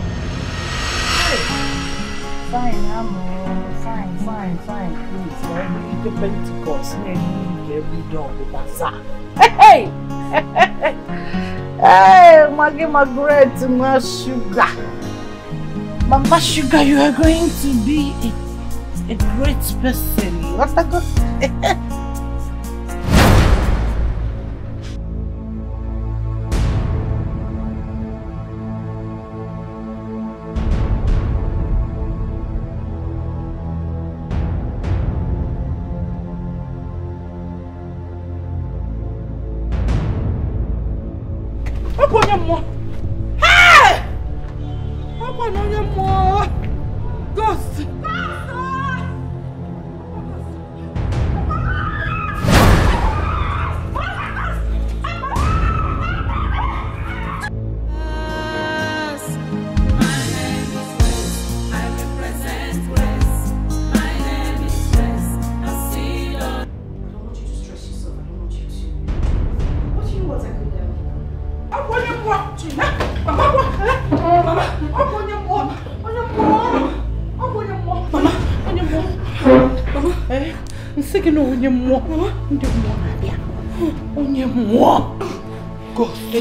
Fine, fine. Please, the Pentecost, every dog with a sack. Hey! Hey, my bread, my sugar. Mama Sugar, you are going to be a great person. What a good...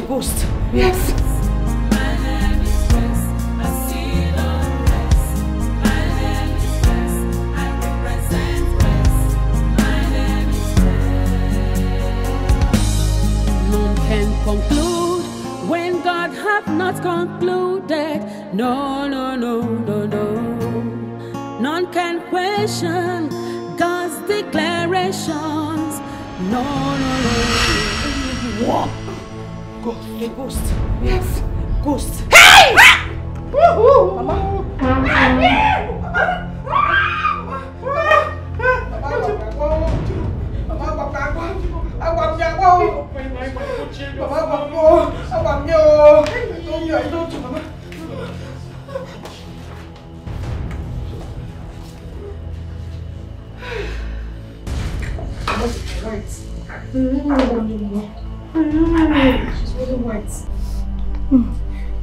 Ghost. Yes. My name is Grace. I see no rest. My name is Grace. I represent Grace. My name is Grace. None can conclude when God hath not concluded. No, no, no, no, no. None can question God's declarations. No, no, no. What? Ghost. Yes. Ghost. Hey! Woohoo! Mama.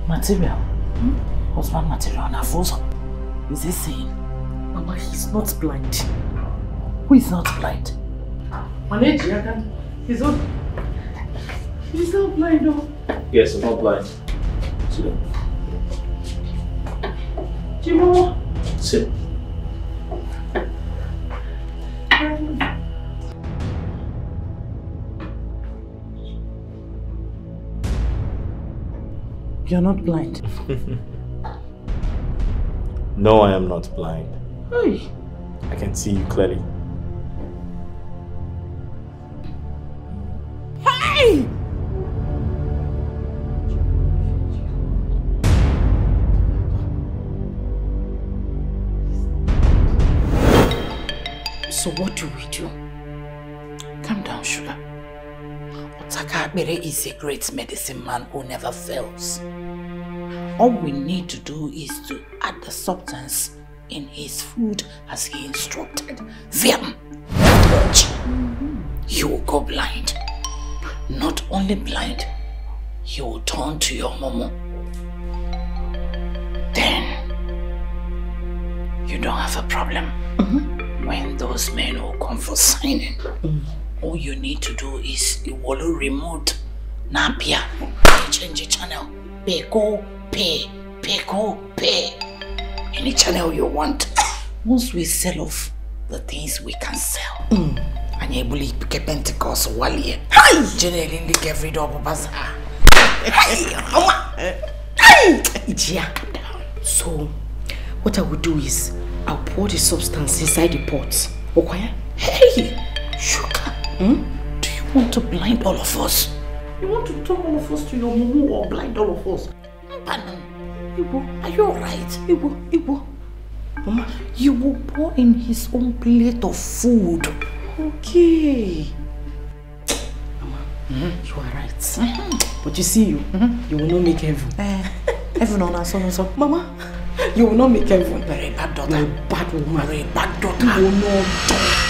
Material? Husband material and Afoso. Is he saying? Mama, he's not blind. Who is not blind? Manage, he's not. He's not blind, no? Yes, I'm not blind. Sit down. Jimo. Sit. You're not blind. No, I am not blind. Hey. I can see you clearly. Hey! So what do we do? Calm down, sugar. Otakabere is a great medicine man who never fails. All we need to do is to add the substance in his food as he instructed. Them! You will go blind. Not only blind, you will turn to your mama. Then, don't have a problem. Mm-hmm. When those men will come for signing, all you need to do is you will remote Napier, change the channel, pay, go, pay, pay, go, pay. Any channel you want. Once we sell off the things we can sell, and you will get Pentecost while you generally get rid of bazaar. So, what I will do is, I'll pour the substance inside the pot. Okay? Hey, sugar, do you want to blind all of us? You want to turn all of us to your mumu or blind all of us? Are you alright? Ibu. Mama, you will pour in his own plate of food. Okay. Mama, you are right. But you see, you will not make heaven. Heaven on us, Mama, you will not make heaven. Very bad daughter. You're a bad woman. Very bad daughter. You will not die.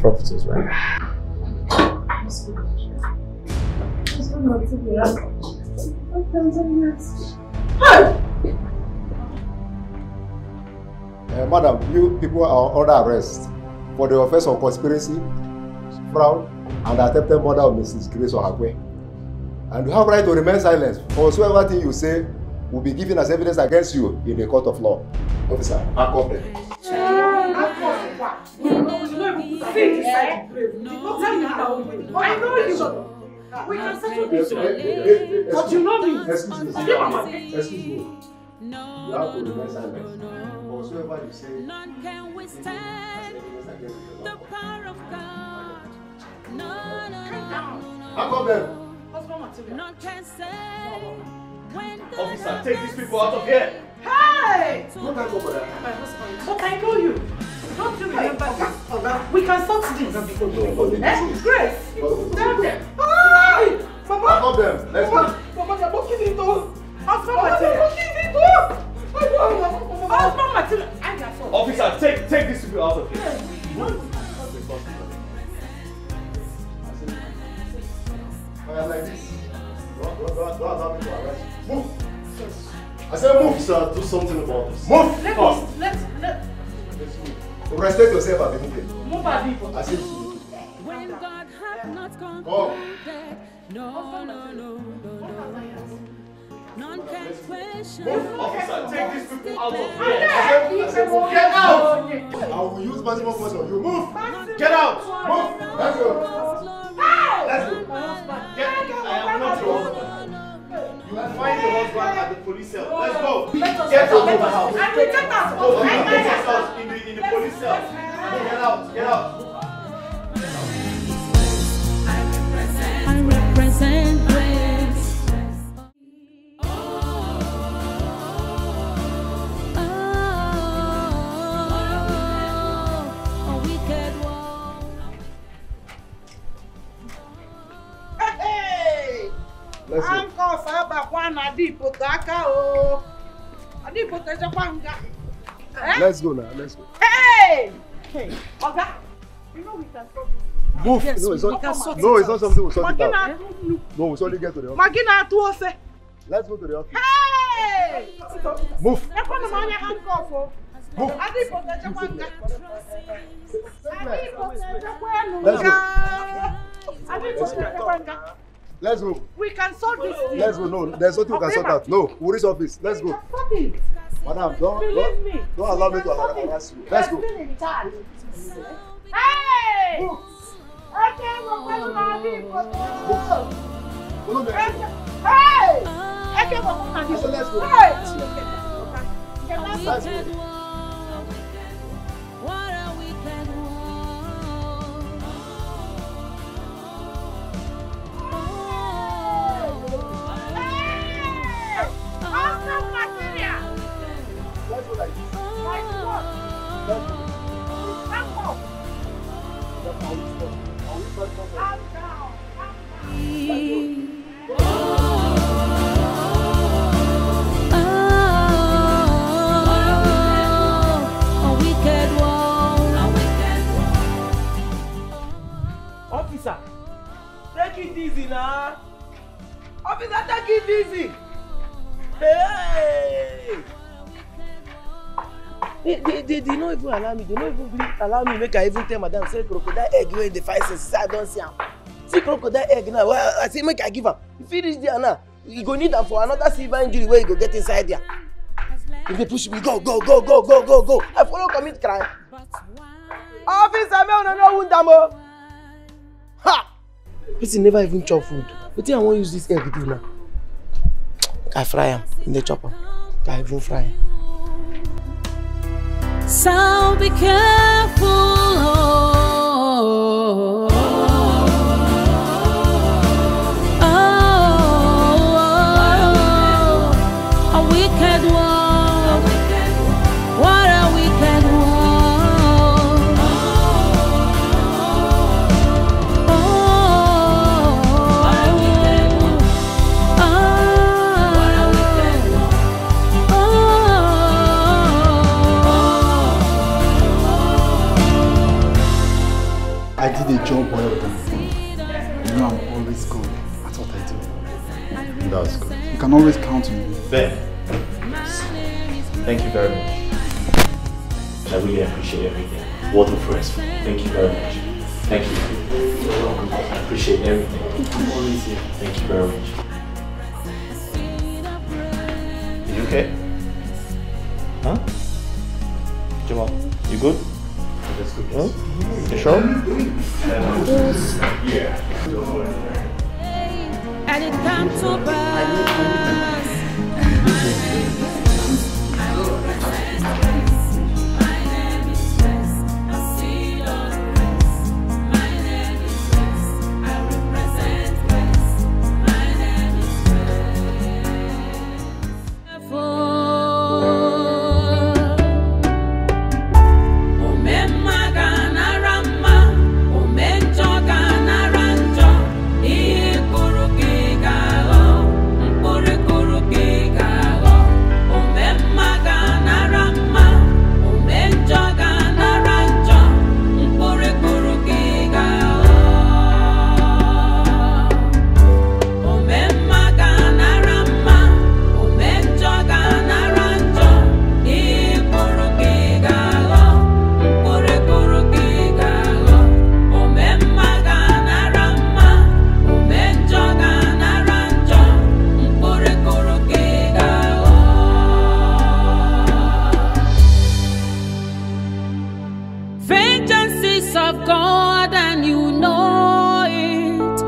Properties, right? Madam, you people are under arrest for the offense of conspiracy, fraud, and attempted murder of Mrs. Grace Ohakwe. And you have right to remain silent. Whatsoever thing you say will be given as evidence against you in the court of law. Officer, I we can settle this. But you know me. Excuse me. You have to remain silent. Whatsoever you say, none can withstand the power of God. None can say. Officer, take these people out of here. Hey! What can I go for that? But I know you. Don't you remember? We can sort this. Grace, tell them. Hi! Mama! Them. Let's Mama, they're booking it all. Mama, they're booking it all. Officer, take this to be out of here. Like this. Don't arrest. Move. I said move, sir. Do something about this. Move. Let's move. Respect yourself at the movement. Move at people. I said move. When God hath not conquered, no. None can question. Officer, take these people out of here. Get out. I will use maximum force on you. Move. Get out. Move. Let's go. Let's go. I am not your husband. You will find your husband at the police cell. Let's go. Get out of the house. Get out. Go back to the house in the police cell. Get out. Get out. I represent Grace. I'm called Sabaquan Adipotaka. Let's go now, let's go. Hey! Hey, okay. You know we can stop this. Move. Yes, no, it's not something we'll sort it out. No, we'll only get to the office. Let's go to the office. Hey! Move. Move. Let's go. Let's go. We can solve this. Let's go. No, there's nothing we can sort out. No, we'll reach office. Let's go. Stop it. Madam, don't allow me to harass you. Let's go. Hey! Okay, we're going to Hey! Okay, let's go. Hey! Let's go. Officer, take it easy now. Officer, take it easy. Hey! They don't even allow me. They don't even allow me. Make I even tell madam say crocodile egg where the fire says I don't see him. See crocodile egg now. Well, I say make I give him. If he reach there now, you go need him for another silver injury where you go get inside there. If they push me, go. I follow commit crime. Officer, I don't know who damo. Ha! This never even chop food. But I won't use this egg do now. I fry him in the chopper. I even fry him. So be careful. A wicked world. What a wicked world. I did a job well done. You know I'm always good. That's what I do. That's good. You can always count on me. There. Thank you very much. I really appreciate everything. What a friend. Thank you very much. Thank you. You're welcome. I appreciate everything. I'm always here. Thank you very much. Are you okay? Huh? Jamal, you good? Oh? You sure? Yeah. And it comes to pass. Mama, Vengeance is of God and you know it.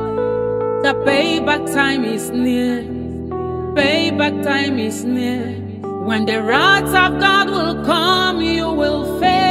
The payback time is near. Payback time is near. When the wrath of God will come, you will fail.